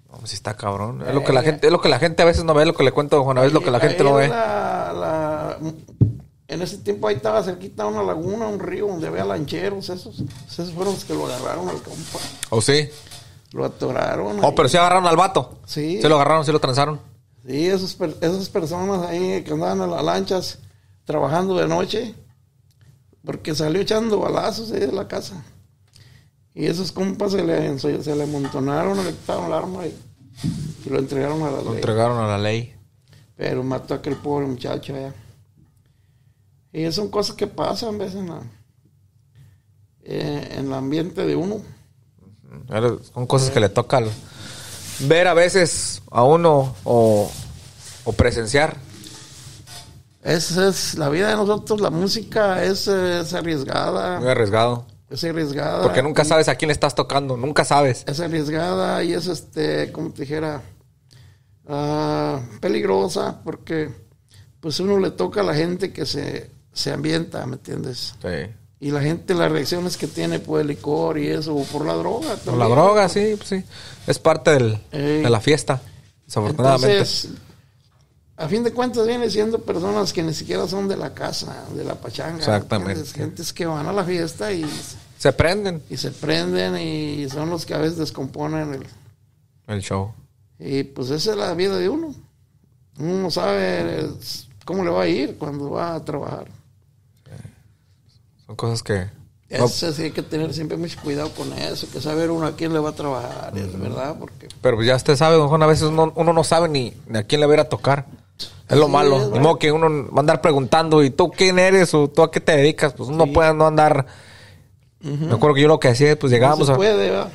No, si está cabrón. Es, eh, lo que la gente, es lo que la gente a veces no ve, es lo que le cuento a Juan. Es lo que la gente no ve. La, la... En ese tiempo ahí estaba cerquita una laguna, un río donde había lancheros, esos, esos fueron los que lo agarraron al compa. ¿Oh, sí? Lo atoraron. Oh, ahí. Pero sí agarraron al vato. Sí. Se lo agarraron, se lo transaron. Sí, esos, esas personas ahí que andaban en las lanchas trabajando de noche, porque salió echando balazos ahí de la casa. Y esos compas se le, se le amontonaron, le quitaron el arma y, y lo entregaron a la ley. Lo entregaron a la ley. Pero mató a aquel pobre muchacho allá. Y son cosas que pasan, ¿ves? En, la, eh, en el ambiente de uno. Son cosas que le toca ver a veces a uno o, o presenciar. Esa es la vida de nosotros. La música es, es arriesgada. Muy arriesgado. Es arriesgada. Porque nunca sabes a quién le estás tocando. Nunca sabes. Es arriesgada y es, este, como te dijera, uh, peligrosa porque pues uno le toca a la gente que se... se ambienta, ¿me entiendes? Sí. Y la gente, las reacciones que tiene por el licor y eso, o por la droga también. Por la droga, sí, sí. Es parte del, eh, de la fiesta, desafortunadamente. Entonces, a fin de cuentas vienen siendo personas que ni siquiera son de la casa, de la pachanga. Exactamente. Gentes, gentes que van a la fiesta y... Se prenden. Y se prenden y son los que a veces descomponen el... el show. Y pues esa es la vida de uno. Uno no sabe cómo le va a ir cuando va a trabajar. Sí. Son cosas que... Eso sí, hay que tener siempre mucho cuidado con eso, que saber uno a quién le va a trabajar, es verdad, porque... Pero ya usted sabe, don Juan, a veces uno, uno no sabe ni, ni a quién le va a ir a tocar. Es lo sí, malo, es como que uno va a andar preguntando, ¿y tú quién eres? ¿O tú a qué te dedicas? Pues uno sí. puede no andar... Uh -huh. Me acuerdo que yo lo que hacía, pues llegábamos no puede, a...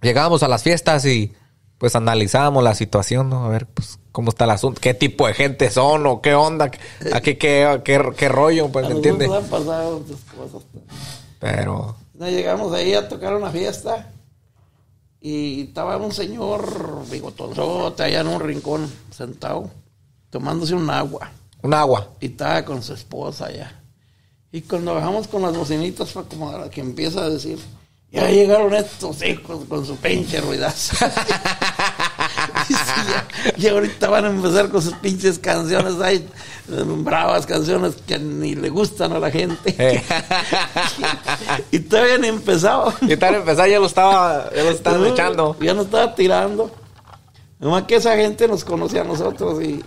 Llegábamos a las fiestas y pues analizábamos la situación, ¿no? A ver, pues, cómo está el asunto, qué tipo de gente son o qué onda, a qué, qué, qué, qué rollo, pues, ¿me entiendes? Han pasado muchas cosas. Pero... Nos llegamos ahí a tocar una fiesta y estaba un señor bigotonzote allá en un rincón sentado tomándose un agua. ¿Un agua? Y estaba con su esposa allá. Y cuando bajamos con las bocinitas fue como la que empieza a decir, ya llegaron estos hijos con su pinche ruidazo. Sí, ya, y ahorita van a empezar con sus pinches canciones, hay bravas canciones que ni le gustan a la gente. Eh. y, y todavía ni empezaba. Y tal empezaba, ya lo estaba, ya lo estaban echando. Ya no estaba tirando. Nomás que esa gente nos conocía a nosotros y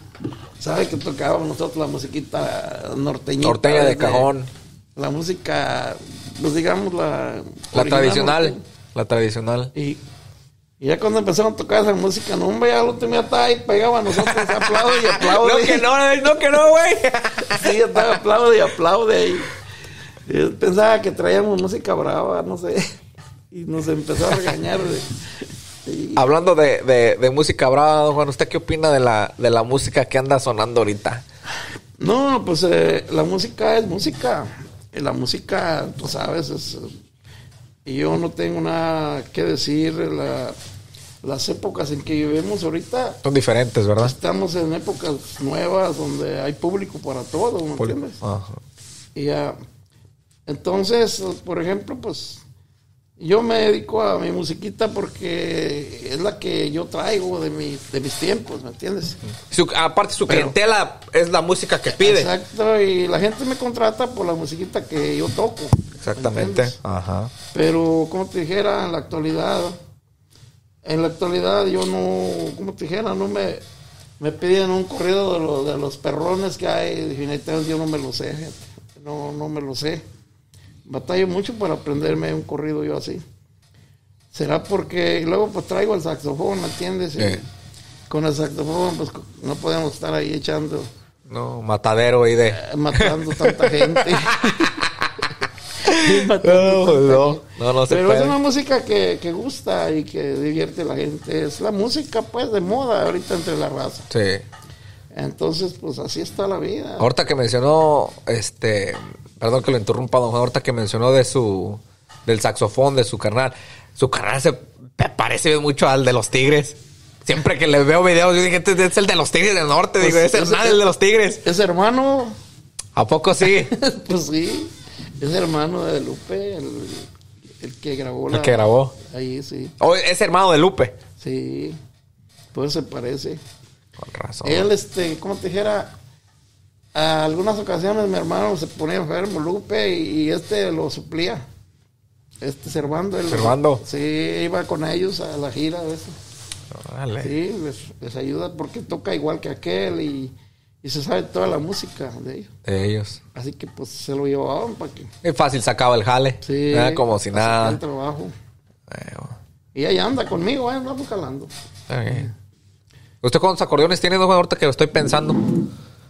sabe que tocábamos nosotros la musiquita norteñita. Norteña de cajón. La música, pues digamos la... La tradicional, norteña. La tradicional. Y... Y ya cuando empezaron a tocar esa música, no, hombre, ya lo tenía hasta ahí, pegaba a nosotros, aplaude y aplaude. No que no, no que no, güey. Sí, ya estaba aplaude y aplaude. Y, y yo pensaba que traíamos música brava, no sé. Y nos empezó a regañar. Y... Hablando de, de, de música brava, don Juan, ¿usted qué opina de la, de la música que anda sonando ahorita? No, pues eh, la música es música. La música, tú sabes, es... Y yo no tengo nada que decir. La, las épocas en que vivimos ahorita son diferentes, ¿verdad? Estamos en épocas nuevas donde hay público para todo, ¿me Pul entiendes? Ajá. Y uh, entonces, por ejemplo, pues yo me dedico a mi musiquita porque es la que yo traigo de, mi, de mis tiempos, ¿me entiendes? Su, aparte su Pero, clientela es la música que pide. Exacto, y la gente me contrata por la musiquita que yo toco. Exactamente. Ajá. Pero, como te dijera, en la actualidad, en la actualidad yo no, como te dijera, no me, me piden un corrido de, lo, de los perrones que hay, definitivamente yo no me lo sé, gente. No, no me lo sé. Batallo mucho para aprenderme un corrido yo así. Será porque luego pues traigo el saxofón, ¿entiendes? Sí. Con el saxofón pues no podemos estar ahí echando... No, matadero ahí de... Eh, matando tanta gente. matando no, tanta no, gente. no, no se Pero puede. Es una música que, que gusta y que divierte a la gente. Es la música pues de moda ahorita entre la raza. Sí. Entonces pues así está la vida. Ahorita que mencionó este... Perdón que lo interrumpa, don Juan, ahorita que mencionó de su... Del saxofón, de su carnal. Su carnal se parece mucho al de los Tigres. Siempre que le veo videos, yo dije, este es el de los Tigres del Norte. Pues digo, es el, el de los Tigres. ¿Es hermano? ¿A poco sí? Pues sí. Es hermano de Lupe, el, el que grabó. La, el que grabó. Ahí, sí. Oh, es hermano de Lupe. Sí. Pues se parece. Con razón. Él, este, como te dijera... A algunas ocasiones mi hermano se ponía enfermo, Lupe, y este lo suplía. Este Servando. Él, ¿Servando? Sí, iba con ellos a la gira de eso. Vale. Sí, les, les ayuda porque toca igual que aquel y, y se sabe toda la música de ellos. De ellos. Así que pues se lo llevaban para que... Es fácil, sacaba el jale. Sí. Era como si nada. El trabajo. Eh, bueno. Y ahí anda conmigo, eh, andamos jalando. Okay. ¿Usted cuántos acordeones tiene, don Juan, ahorita que lo estoy pensando?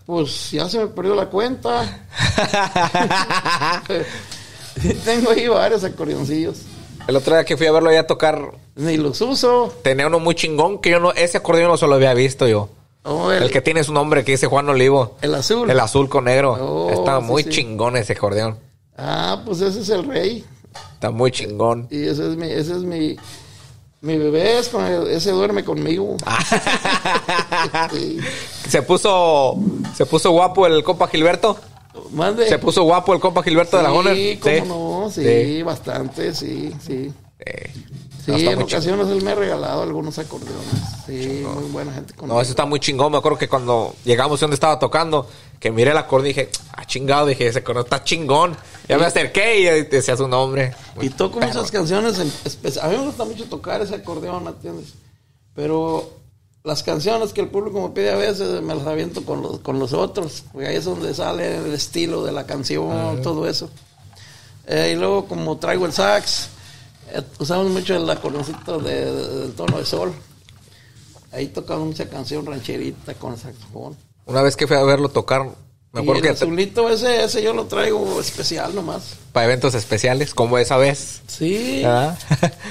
Pues ya se me perdió la cuenta. Tengo ahí varios acordeoncillos. El otro día que fui a verlo allá a tocar, ni los uso. Tenía uno muy chingón que yo no, ese acordeón no se lo había visto yo. Oh, el, el que tiene su nombre que dice Juan Olivo. El azul. El azul con negro. Oh, Está muy sí, sí. chingón ese acordeón. Ah, pues ese es el rey. Está muy chingón. Y ese es mi, ese es mi. Mi bebé es con el, ese duerme conmigo. Sí. Se puso se puso guapo el compa Gilberto. Mande. Se puso guapo el compa Gilberto sí, de la Hohner. Sí, cómo no, sí, sí, bastante, sí, sí. sí. Sí, en ocasiones él me ha regalado algunos acordeones. Sí, chingón. Muy buena gente con No, él. Eso está muy chingón. Me acuerdo que cuando llegamos donde estaba tocando, que miré el acordeón y dije, ah, chingado, dije, ese acordeón está chingón. Ya sí. Me acerqué y decía su nombre. Muy y toco perro. Muchas canciones. En a mí me gusta mucho tocar ese acordeón, ¿me entiendes? Pero las canciones que el público me pide a veces, me las aviento con los, con los otros. Porque ahí es donde sale el estilo de la canción, ah, todo eso. Eh, y luego, como traigo el sax, eh, usamos mucho el acordeoncito de, de, del tono de sol. Ahí tocamos mucha canción rancherita con el saxofón. Una vez que fui a verlo tocar, me acuerdo y que el azulito ese, ese yo lo traigo especial nomás. Para eventos especiales, como esa vez. Sí. ¿Ah?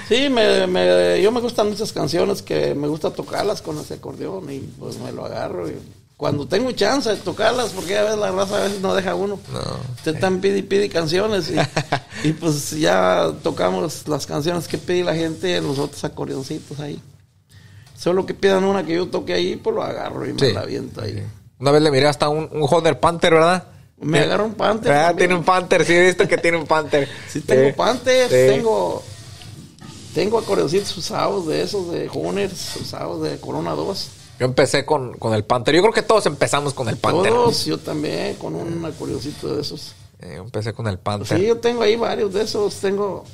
Sí, me, me, yo me gustan muchas canciones que me gusta tocarlas con ese acordeón y pues me lo agarro y... Cuando tengo chance de tocarlas, porque a veces la raza a veces no deja uno. No. Te están pide y pide canciones. Y, y pues ya tocamos las canciones que pide la gente en los otros acordeoncitos ahí. Solo que pidan una que yo toque ahí, pues lo agarro y me sí. la aviento ahí. Una vez le miré hasta un, un Hohner Panther, ¿verdad? Me ¿Tiene? agarro un Panther. Ah, tiene un Panther. Sí, he visto que tiene un Panther. Sí, tengo sí. Panther. Sí. Tengo, tengo acordeoncitos usados de esos, de Hohner, usados de Corona dos. Yo empecé con, con el Panther. Yo creo que todos empezamos con el Panther. Todos, yo también, con un acordeoncito de esos. Eh, yo empecé con el Panther. Sí, yo tengo ahí varios de esos. Tengo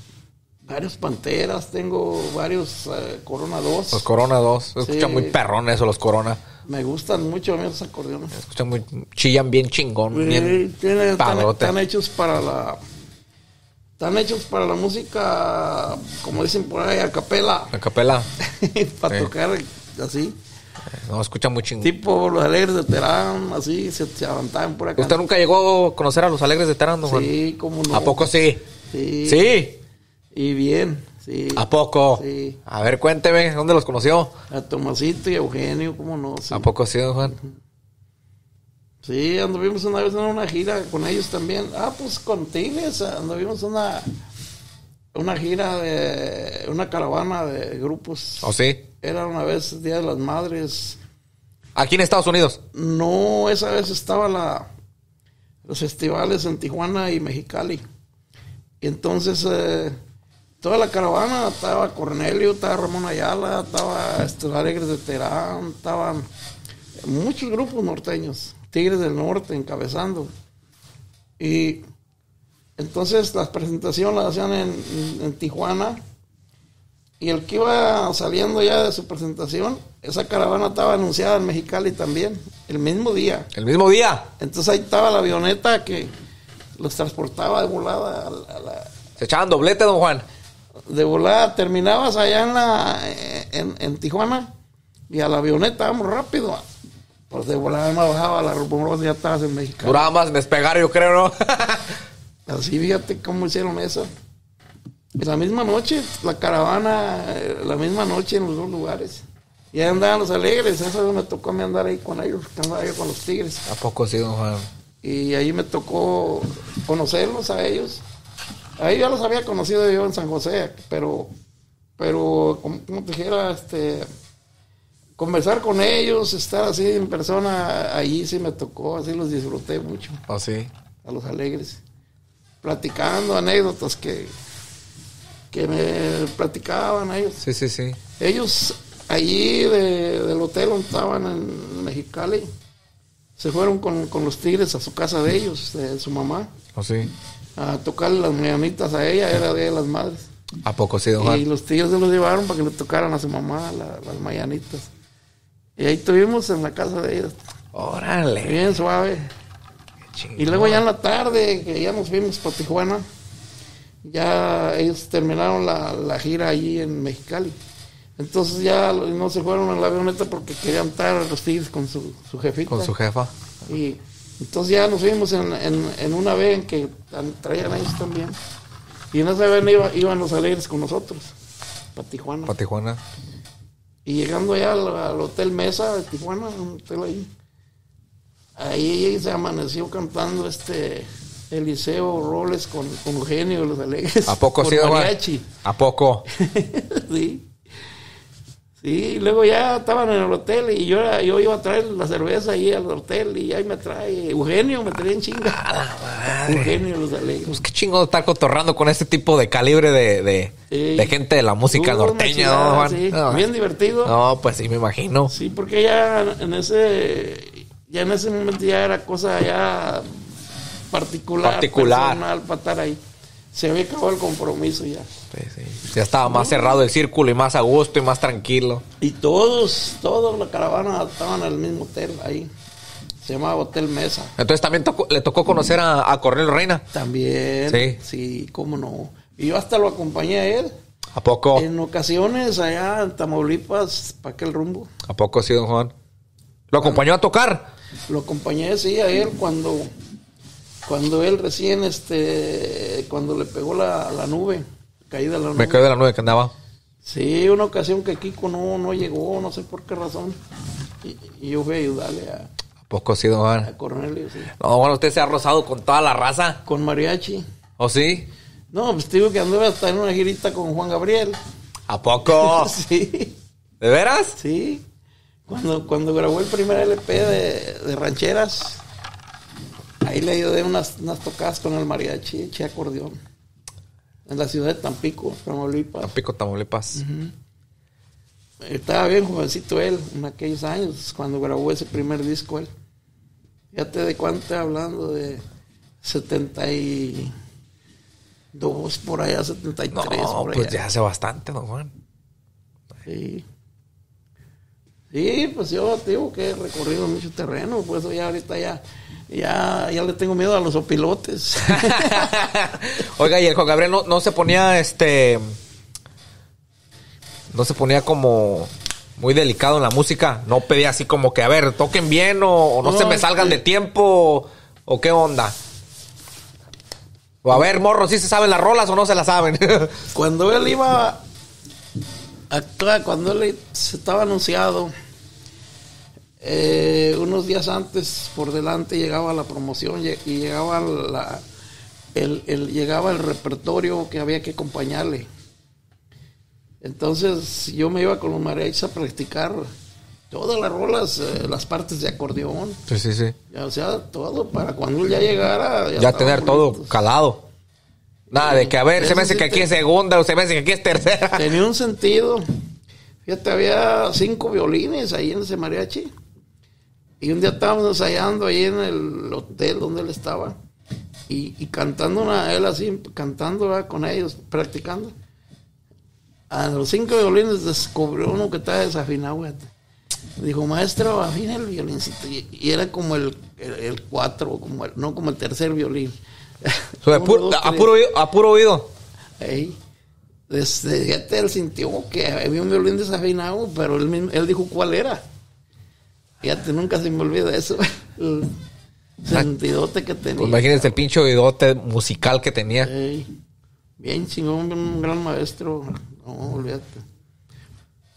varios Panteras, tengo varios eh, Corona dos. Los Corona dos. Se sí. escuchan muy perrón eso, los Corona. Me gustan mucho a mí esos acordeones. Se escuchan muy... Chillan bien chingón. Sí, bien tienen, están, están hechos para la... Están hechos para la música, como dicen por ahí, a capela. A capela. Para sí. tocar así. No, escucha muy chingón. Tipo los Alegres de Terán, así, se, se aventaban por acá. ¿Usted nunca llegó a conocer a los Alegres de Terán, don Juan? Sí, cómo no. ¿A poco sí? Sí. ¿Sí? Y bien, sí. ¿A poco? Sí. A ver, cuénteme, ¿dónde los conoció? A Tomasito y a Eugenio, cómo no. Sí. ¿A poco sí, don Juan? Sí, anduvimos una vez en una gira con ellos también. Ah, pues con Tigres, anduvimos una... Una gira de... Una caravana de grupos. ¿Oh, sí? Era una vez Día de las Madres. ¿Aquí en Estados Unidos? No, esa vez estaba la... Los festivales en Tijuana y Mexicali. Y entonces... Eh, toda la caravana. Estaba Cornelio, estaba Ramón Ayala, estaba estos Alegres de Terán, estaban... Muchos grupos norteños. Tigres del Norte encabezando. Y... Entonces las presentaciones las hacían en, en, en Tijuana y el que iba saliendo ya de su presentación, esa caravana estaba anunciada en Mexicali también, el mismo día. ¿El mismo día? Entonces ahí estaba la avioneta que los transportaba de volada. A la, a la, ¿Se echaban doblete, don Juan? De volada, terminabas allá en, la, en, en Tijuana y a la avioneta, vamos rápido. Pues de volada no bajaba la rumorosa y ya estabas en Mexicali. Duraba más despegar, yo creo, ¿no? Así, fíjate cómo hicieron eso. La misma noche, la caravana, la misma noche en los dos lugares. Y ahí andaban los Alegres, esa vez me tocó a mí andar ahí con ellos, andaba yo con los Tigres. ¿A poco sí, don Juan? Y ahí me tocó conocerlos a ellos. Ahí ya los había conocido yo en San José, pero, pero como, como te dijera, este, conversar con ellos, estar así en persona, ahí sí me tocó, así los disfruté mucho. ¿Ah, sí? A los Alegres. Platicando anécdotas que, que me platicaban ellos. Sí, sí, sí. Ellos allí de, del hotel donde estaban en Mexicali, se fueron con, con los Tigres a su casa de ellos, de su mamá. ¿Oh, sí? A tocarle las mañanitas a ella, era Día de las Madres. ¿A poco sí, don Juan? Y los Tigres se los llevaron para que le tocaran a su mamá la, las mañanitas. Y ahí estuvimos en la casa de ellos. ¡Órale! Bien suave. Chingón. Y luego ya en la tarde, que ya nos fuimos para Tijuana, ya ellos terminaron la, la gira allí en Mexicali. Entonces ya no se fueron en la avioneta porque querían estar los Tigres con su, su jefita. Con su jefa. Y entonces ya nos fuimos en, en, en una vez en que traían a ellos también. Y en esa vez iba, iban los Alegres con nosotros, para Tijuana. Para Tijuana. Y llegando ya al, al Hotel Mesa de Tijuana, un hotel ahí. Ahí se amaneció cantando este Eliseo Robles con, con Eugenio de los Alegres. ¿A poco sí, don Juan? ¿A poco? Sí. Sí, y luego ya estaban en el hotel y yo, era, yo iba a traer la cerveza ahí al hotel y ahí me trae Eugenio, me traía en chinga. Ah, Eugenio, los Alegres. Pues qué chingón estar cotorrando con este tipo de calibre de, de, sí. de gente de la música uh, norteña, ¿no, Juan? Sí. No, bien divertido. No, pues sí, me imagino. Sí, porque ya en ese, ya en ese momento ya era cosa ya particular, particular. personal para estar ahí. Se había acabado el compromiso ya. Sí, sí. Ya estaba más cerrado el círculo y más a gusto y más tranquilo. Y todos, todos la caravana estaban en el mismo hotel ahí. Se llamaba Hotel Mesa. Entonces también tocó, le tocó conocer a, a Cornelio Reyna. También. Sí. Sí, cómo no. Y yo hasta lo acompañé a él. ¿A poco? En ocasiones allá en Tamaulipas, para aquel rumbo. ¿A poco sí, don Juan? ¿Lo acompañó a tocar? Lo acompañé, sí, a él cuando... Cuando él recién, este, cuando le pegó la, la nube, caída de la nube. Me caí de la nube que andaba. Sí, una ocasión que Kiko no, no llegó, no sé por qué razón. Y, y yo voy a ayudarle a... ¿A poco sí, don Juan? A Cornelio, sí. No, bueno, usted se ha rozado con toda la raza. Con mariachi. ¿O sí? No, pues digo que anduve hasta en una girita con Juan Gabriel. ¿A poco? Sí. ¿De veras? Sí. Cuando, cuando grabó el primer L P de, de rancheras... Ahí le ayudé unas, unas tocadas con el mariachi, eché acordeón. En la ciudad de Tampico, Tamaulipas. Tampico, Tamaulipas. Uh-huh. Estaba bien jovencito él en aquellos años, cuando grabó ese primer disco él. Fíjate de cuánto estoy hablando, de setenta y dos por allá, setenta y tres no, por allá. Pues ya hace bastante, don Juan. Sí. Sí, pues yo te digo que he recorrido mucho terreno, pues ya ahorita ya... Ya, ya le tengo miedo a los opilotes. Oiga, y el Juan Gabriel no, no se ponía este. No se ponía como muy delicado en la música. No pedía así como que, a ver, toquen bien o, o no, no se me salgan que... de tiempo o, o qué onda. O a ver, morro, ¿sí se saben las rolas o no se las saben? Cuando él iba. Acá, cuando él se estaba anunciado. Eh, unos días antes por delante llegaba la promoción y llegaba la el, el llegaba el repertorio que había que acompañarle. Entonces yo me iba con los mariachis a practicar todas las rolas, eh, las partes de acordeón. Sí, sí, sí. Ya, o sea, todo para cuando él ya llegara ya, ya tener todo calado. Nada eh, de que a ver, se me hace sí que aquí te... es segunda o se me hace que aquí es tercera. Tenía un sentido. Fíjate, había cinco violines ahí en ese mariachi. Y un día estábamos ensayando ahí en el hotel donde él estaba. Y, y cantando, una, él así, cantando ¿verdad? Con ellos, practicando. A los cinco violines descubrió uno que estaba desafinado. ¿Verdad? Dijo, maestro, afina el violincito. Y, y era como el, el, el cuatro, como el, no como el tercer violín. Uno, puro, dos, a, puro, a puro oído. Ahí. Desde, fíjate, él sintió que había un violín desafinado, pero él, él dijo cuál era. Fíjate, nunca se me olvida eso. El sentidote que tenía. Pues imagínense el pinche oídote musical que tenía. Sí. Bien chingón, un gran maestro. No, olvídate.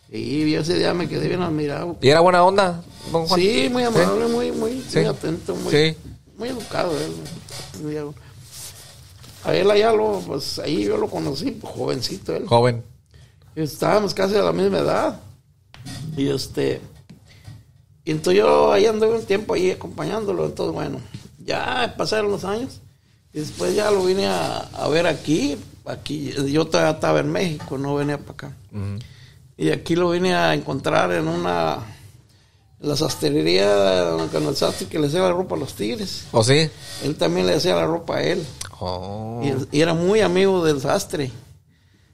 Y ese día me quedé bien admirado. ¿Y era buena onda, don Juan? Sí, muy amable, ¿sí? muy, muy, ¿sí? muy atento, muy, ¿sí? muy educado él. A él allá lo, pues ahí yo lo conocí, pues, jovencito él. Joven. Estábamos casi a la misma edad. Y este, y entonces yo ahí anduve un tiempo ahí acompañándolo. Entonces, bueno, ya pasaron los años. Y después ya lo vine a, a ver aquí. Aquí, yo todavía estaba en México, no venía para acá. Uh-huh. Y aquí lo vine a encontrar en una, en la sastrería con el sastre que le hacía la ropa a los Tigres. ¿O oh, sí? Él también le hacía la ropa a él. Oh. Y era muy amigo del sastre.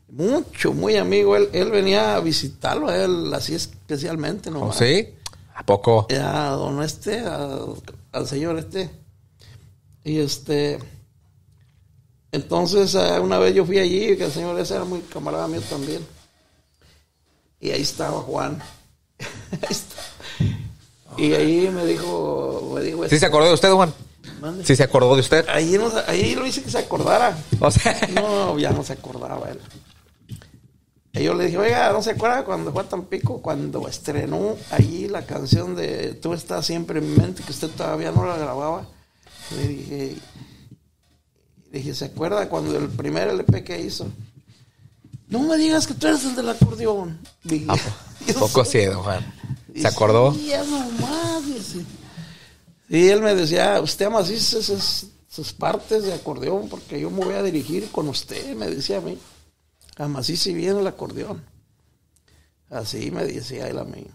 Mucho, muy amigo. Él, él venía a visitarlo a él así especialmente nomás. ¿Oh, sí? ¿A poco? A don este, a, al señor este. Y este... Entonces, una vez yo fui allí, que el señor ese era muy camarada mío también. Y ahí estaba Juan. Ahí estaba. Y ahí me dijo... Me dijo este, ¿sí se acordó de usted, Juan? Si ¿Sí se acordó de usted? Ahí, no, ahí lo hice que se acordara. O sea. No, ya no se acordaba él. Y yo le dije, oiga, ¿no se acuerda cuando fue a Tampico? Cuando estrenó allí la canción de Tú estás siempre en mi mente, que usted todavía no la grababa. Le dije, le dije, ¿se acuerda cuando el primer L P que hizo? No me digas que tú eres el del acordeón. Dije, ah, Poco así, don Juan. ¿Se acordó? Sí, ya nomás. Y él me decía, usted ama así esas, esas partes de acordeón, porque yo me voy a dirigir con usted, me decía a mí. Amasí si viene el acordeón. Así me decía él a mí.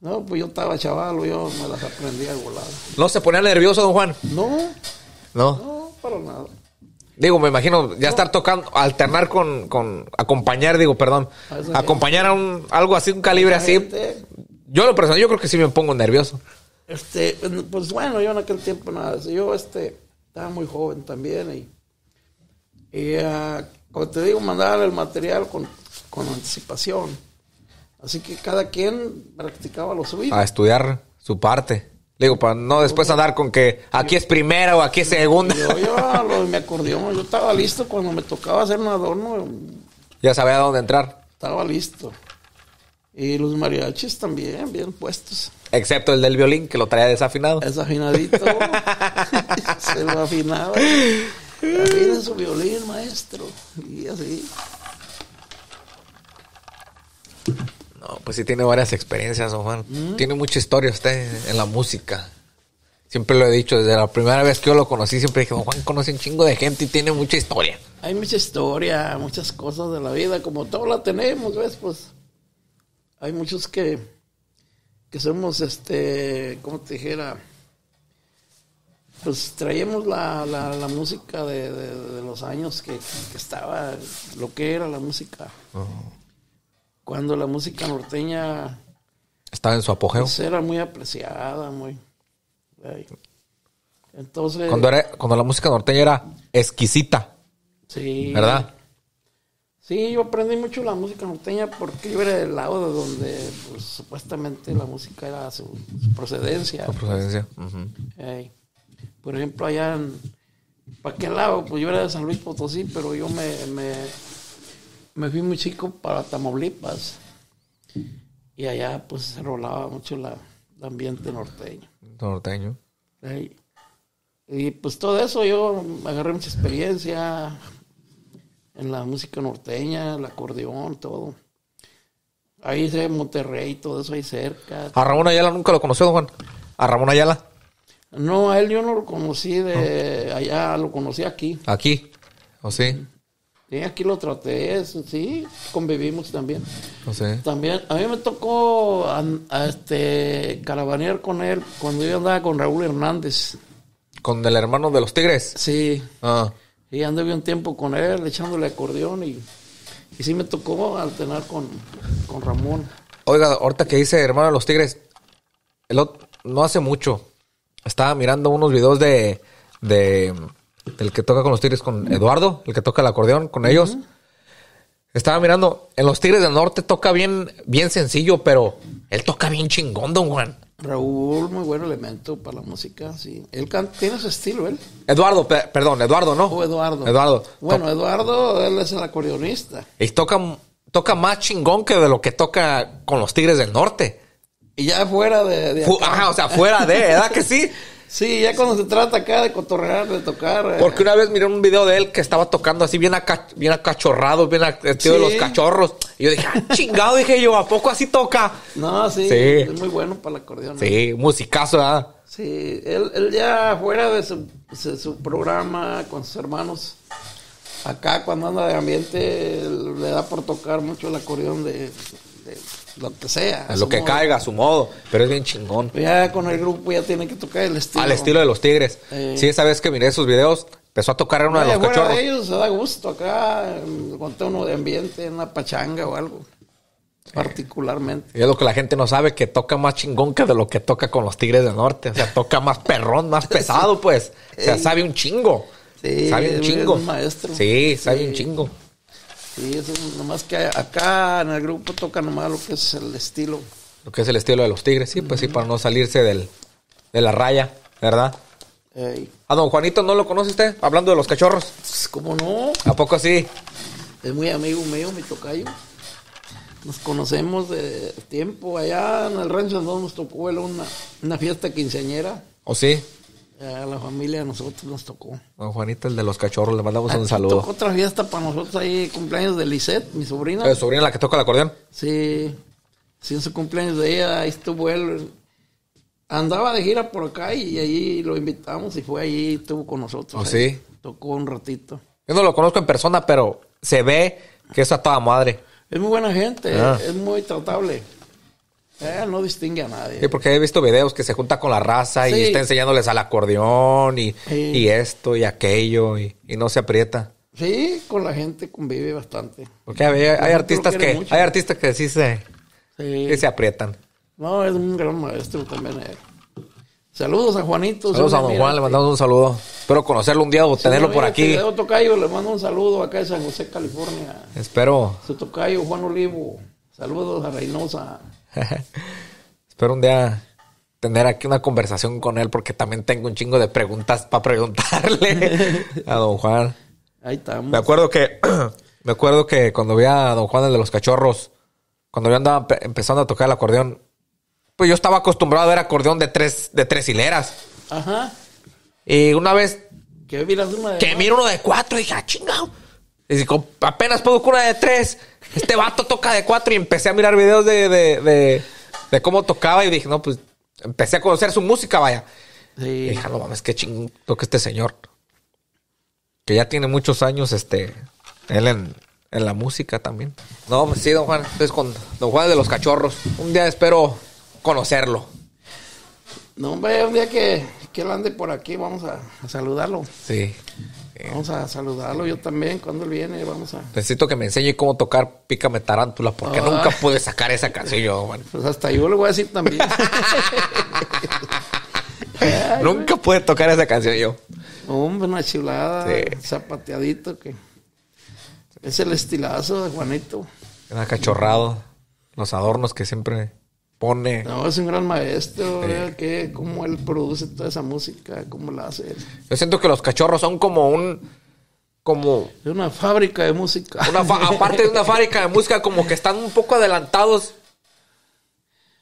No, pues yo estaba chavalo, yo me las aprendía volado. ¿No se ponía nervioso, don Juan? No. No. No, para nada. Digo, me imagino ya no. estar tocando, alternar con, con acompañar, digo, perdón, a acompañar a un algo así, un calibre así. Gente, yo lo personal, yo creo que sí me pongo nervioso. Este, pues bueno, yo en aquel tiempo nada, yo este, estaba muy joven también y, y uh, como te digo, mandaba el material con, con anticipación. Así que cada quien practicaba lo suyo. A estudiar su parte. Digo, para no después andar con que aquí es primera o aquí es segunda. Yo, yo a lo de mi acordeón, yo estaba listo cuando me tocaba hacer un adorno. Ya sabía dónde entrar. Estaba listo. Y los mariachis también, bien puestos. Excepto el del violín, que lo traía desafinado. Desafinadito. Se lo afinaba. Afinen su violín, maestro. Y así. No, pues sí tiene varias experiencias, don Juan. ¿Mm? Tiene mucha historia usted en la música. Siempre lo he dicho, desde la primera vez que yo lo conocí, siempre dije, don Juan conoce un chingo de gente y tiene mucha historia. Hay mucha historia, muchas cosas de la vida, como todos la tenemos, ¿ves? Pues hay muchos que, que somos, este, ¿cómo te dijera? Pues traemos la, la, la música de, de, de los años que, que estaba, lo que era la música. Uh-huh. Cuando la música norteña estaba en su apogeo, pues era muy apreciada, muy. Ay. Entonces. Cuando era, cuando la música norteña era exquisita. Sí. ¿Verdad? Sí, yo aprendí mucho la música norteña porque yo era del lado de donde pues, supuestamente la música era su, su procedencia. Su procedencia. Uh-huh. Por ejemplo, allá en. ¿Para qué lado? Pues yo era de San Luis Potosí, pero yo me. me Me fui muy chico para Tamaulipas y allá pues se rolaba mucho la, el ambiente norteño. Norteño. Sí. Y pues todo eso yo agarré mucha experiencia en la música norteña, el acordeón, todo. Ahí hice Monterrey, todo eso ahí cerca. ¿A Ramón Ayala nunca lo conoció, don Juan? ¿A Ramón Ayala? No, a él yo no lo conocí de no. allá, lo conocí aquí. ¿Aquí? ¿O sí? Sí, aquí lo traté, sí, convivimos también. No sé. También, a mí me tocó a, a este, carabanear con él cuando yo andaba con Raúl Hernández. ¿Con el hermano de los Tigres? Sí. Ah. Y anduve un tiempo con él, echándole acordeón y, y sí me tocó alternar con, con Ramón. Oiga, ahorita que dice hermano de los Tigres, el otro, no hace mucho, estaba mirando unos videos de... de el que toca con los Tigres, con Eduardo, el que toca el acordeón con ellos. Uh-huh. Estaba mirando, en los Tigres del Norte toca bien, bien sencillo, pero él toca bien chingón, don Juan. Raúl, muy buen elemento para la música, sí. Él canta, tiene su estilo, él. Eduardo, pe- perdón, Eduardo, ¿no? O Eduardo. Eduardo. Bueno, to- Eduardo, él es el acordeonista. Y toca, toca más chingón que de lo que toca con los Tigres del Norte. Y ya fuera de... de acá. Ajá, o sea, fuera de, ¿verdad que sí? Sí, ya cuando se trata acá de cotorrear, de tocar. Eh. Porque una vez miré un video de él que estaba tocando así bien, aca- bien acachorrado, bien ac- el tío sí. de los cachorros. Y yo dije, ah, chingado, dije yo, ¿a poco así toca? No, sí, sí. Es muy bueno para el acordeón. Sí, musicazo, ¿verdad? ¿eh? Sí, él, él ya fuera de su, de su programa con sus hermanos, acá cuando anda de ambiente le da por tocar mucho el acordeón de... de lo que sea. A lo que modo. Caiga, a su modo. Pero es bien chingón. Ya con el grupo ya tiene que tocar el estilo. Al estilo de los Tigres. Eh. Sí, esa vez que miré sus videos, empezó a tocar en uno no, de los cachorros. De ellos se da gusto acá, conté uno de ambiente, en una pachanga o algo. Sí. Particularmente. Y es lo que la gente no sabe, que toca más chingón que de lo que toca con los Tigres del Norte. O sea, toca más perrón, más pesado, sí. pues. O sea, sabe un chingo. Sí, sabe un chingo. Es un maestro. Sí, sabe sí. un chingo. Sí, eso nomás que acá en el grupo toca nomás lo que es el estilo. Lo que es el estilo de los Tigres, sí, pues sí, para no salirse del, de la raya, ¿verdad? Ey. Ah, don Juanito, ¿no lo conoce usted? Hablando de los cachorros. ¿Cómo no? ¿A poco sí? Es muy amigo mío, mi tocayo. Nos conocemos de tiempo. Allá en el rancho donde nos tocó una, una fiesta quinceañera. ¿O sí? A la familia a nosotros nos tocó. Don Juanito, el de los cachorros, le mandamos un saludo. Tocó otra fiesta para nosotros ahí, cumpleaños de Lisette, mi sobrina. ¿La sobrina la que toca el acordeón? Sí. Sí, en su cumpleaños de ella, ahí estuvo él. Andaba de gira por acá y ahí lo invitamos y fue ahí, estuvo con nosotros. ¿Oh, sí? Tocó un ratito. Yo no lo conozco en persona, pero se ve que es a toda madre. Es muy buena gente, ah. es, es muy tratable. Eh, no distingue a nadie. Sí, porque he visto videos que se junta con la raza sí. y está enseñándoles al acordeón y, sí. y esto y aquello y, y no se aprieta. Sí, con la gente convive bastante. Porque hay, hay artistas que mucho. hay artistas que sí se, sí. Que se aprietan. No, es un gran maestro también. Eh. Saludos a Juanito. Saludos a Don Juan, le mandamos un saludo. Espero conocerlo un día o tenerlo sí, por aquí. Este dedo tocayo, le mando un saludo acá de San José, California. Espero. Su tocayo, Juan Olivo. Saludos a Reynosa. Espero un día tener aquí una conversación con él, porque también tengo un chingo de preguntas para preguntarle a Don Juan. Ahí estamos. Me acuerdo que me acuerdo que cuando vi a Don Juan, el de los Cachorros, cuando yo andaba empezando a tocar el acordeón, pues yo estaba acostumbrado a ver acordeón de tres, de tres hileras. Ajá. Y una vez que miras una de que miro uno de cuatro, y dije, ah, chingado. Y si apenas puedo con una de tres, este vato toca de cuatro. Y empecé a mirar videos de, de, de, de cómo tocaba. Y dije, no, pues empecé a conocer su música, vaya. Sí. Y dije, no mames, qué chingón toca este señor. Que ya tiene muchos años, este, él en, en la música también. No, pues sí, Don Juan. Entonces, con Don Juan de los Cachorros. Un día espero conocerlo. No, hombre, un día que, que él ande por aquí, vamos a, a saludarlo. Sí. Vamos a saludarlo yo también cuando él viene. Vamos a... Necesito que me enseñe cómo tocar Pícame Tarántula, porque ah. nunca pude sacar esa canción yo, bueno. Pues hasta yo le voy a decir también. Ay, nunca güey. pude tocar esa canción yo. Hombre, una chulada, sí. zapateadito que es el estilazo de Juanito. Era cachorrado, los adornos que siempre pone. No, es un gran maestro, sí. que cómo él produce toda esa música, cómo la hace él. Yo siento que los Cachorros son como un... como una fábrica de música. Una fa- aparte de una fábrica de música, como que están un poco adelantados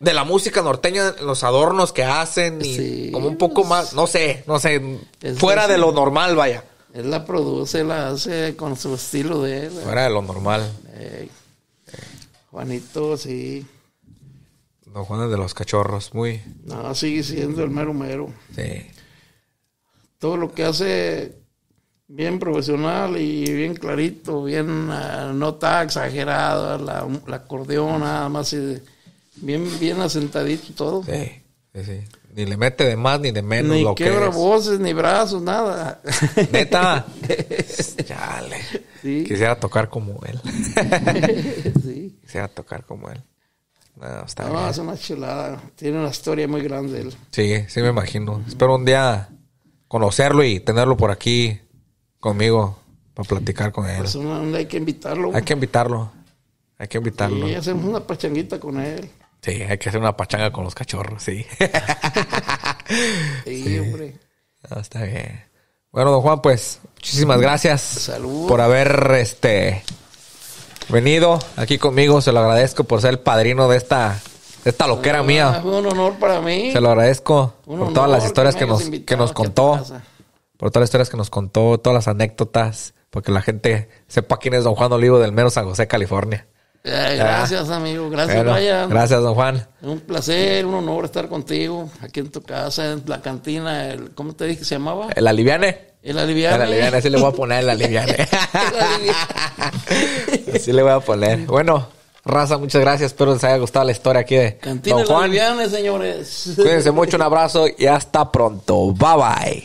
de la música norteña, los adornos que hacen y sí, como un poco más, no sé, no sé, fuera la, de lo normal, vaya. Él la produce, la hace con su estilo de él. Fuera de lo normal. Eh, Juanito, sí. Don Juan es de los Cachorros, muy... No, sigue siendo el mero mero. Sí. Todo lo que hace bien profesional y bien clarito, bien uh, no tan exagerado, la, la acordeón nada más, bien, bien asentadito todo. Sí, sí, sí. Ni le mete de más ni de menos ni lo que Ni quebra voces, ni brazos, nada. ¿Neta? Chale. Sí. Quisiera tocar como él. Sí. Quisiera tocar como él. No, está no, bien. Es una chulada. Tiene una historia muy grande él. Sí, sí me imagino. Uh-huh. Espero un día conocerlo y tenerlo por aquí conmigo para platicar con él. Pues una, hay que invitarlo. Hay que invitarlo. Hay que invitarlo. Y sí, hacemos una pachanguita con él. Sí, hay que hacer una pachanga con los Cachorros, sí. Sí, sí, hombre. No, está bien. Bueno, Don Juan, pues muchísimas gracias. Salud. Por haber este... venido aquí conmigo, se lo agradezco por ser el padrino de esta, de esta loquera ah, mía. Fue un honor para mí. Se lo agradezco por todas las historias que, que nos, que nos contó. Por todas las historias que nos contó, todas las anécdotas, porque la gente sepa quién es Don Juan Olivo del mero San José, California. Ay, gracias, ah. amigo. Gracias, bueno, Bryan. Gracias, Don Juan. Un placer, un honor estar contigo aquí en tu casa, en la cantina. El, ¿Cómo te dije que se llamaba? El Aliviane. El aliviane. El aliviane, así le voy a poner el aliviane. El aliviane. Así le voy a poner. Bueno, raza, muchas gracias. Espero les haya gustado la historia aquí de Cantina Don Juan. Aliviane, señores. Cuídense mucho, un abrazo y hasta pronto. Bye, bye.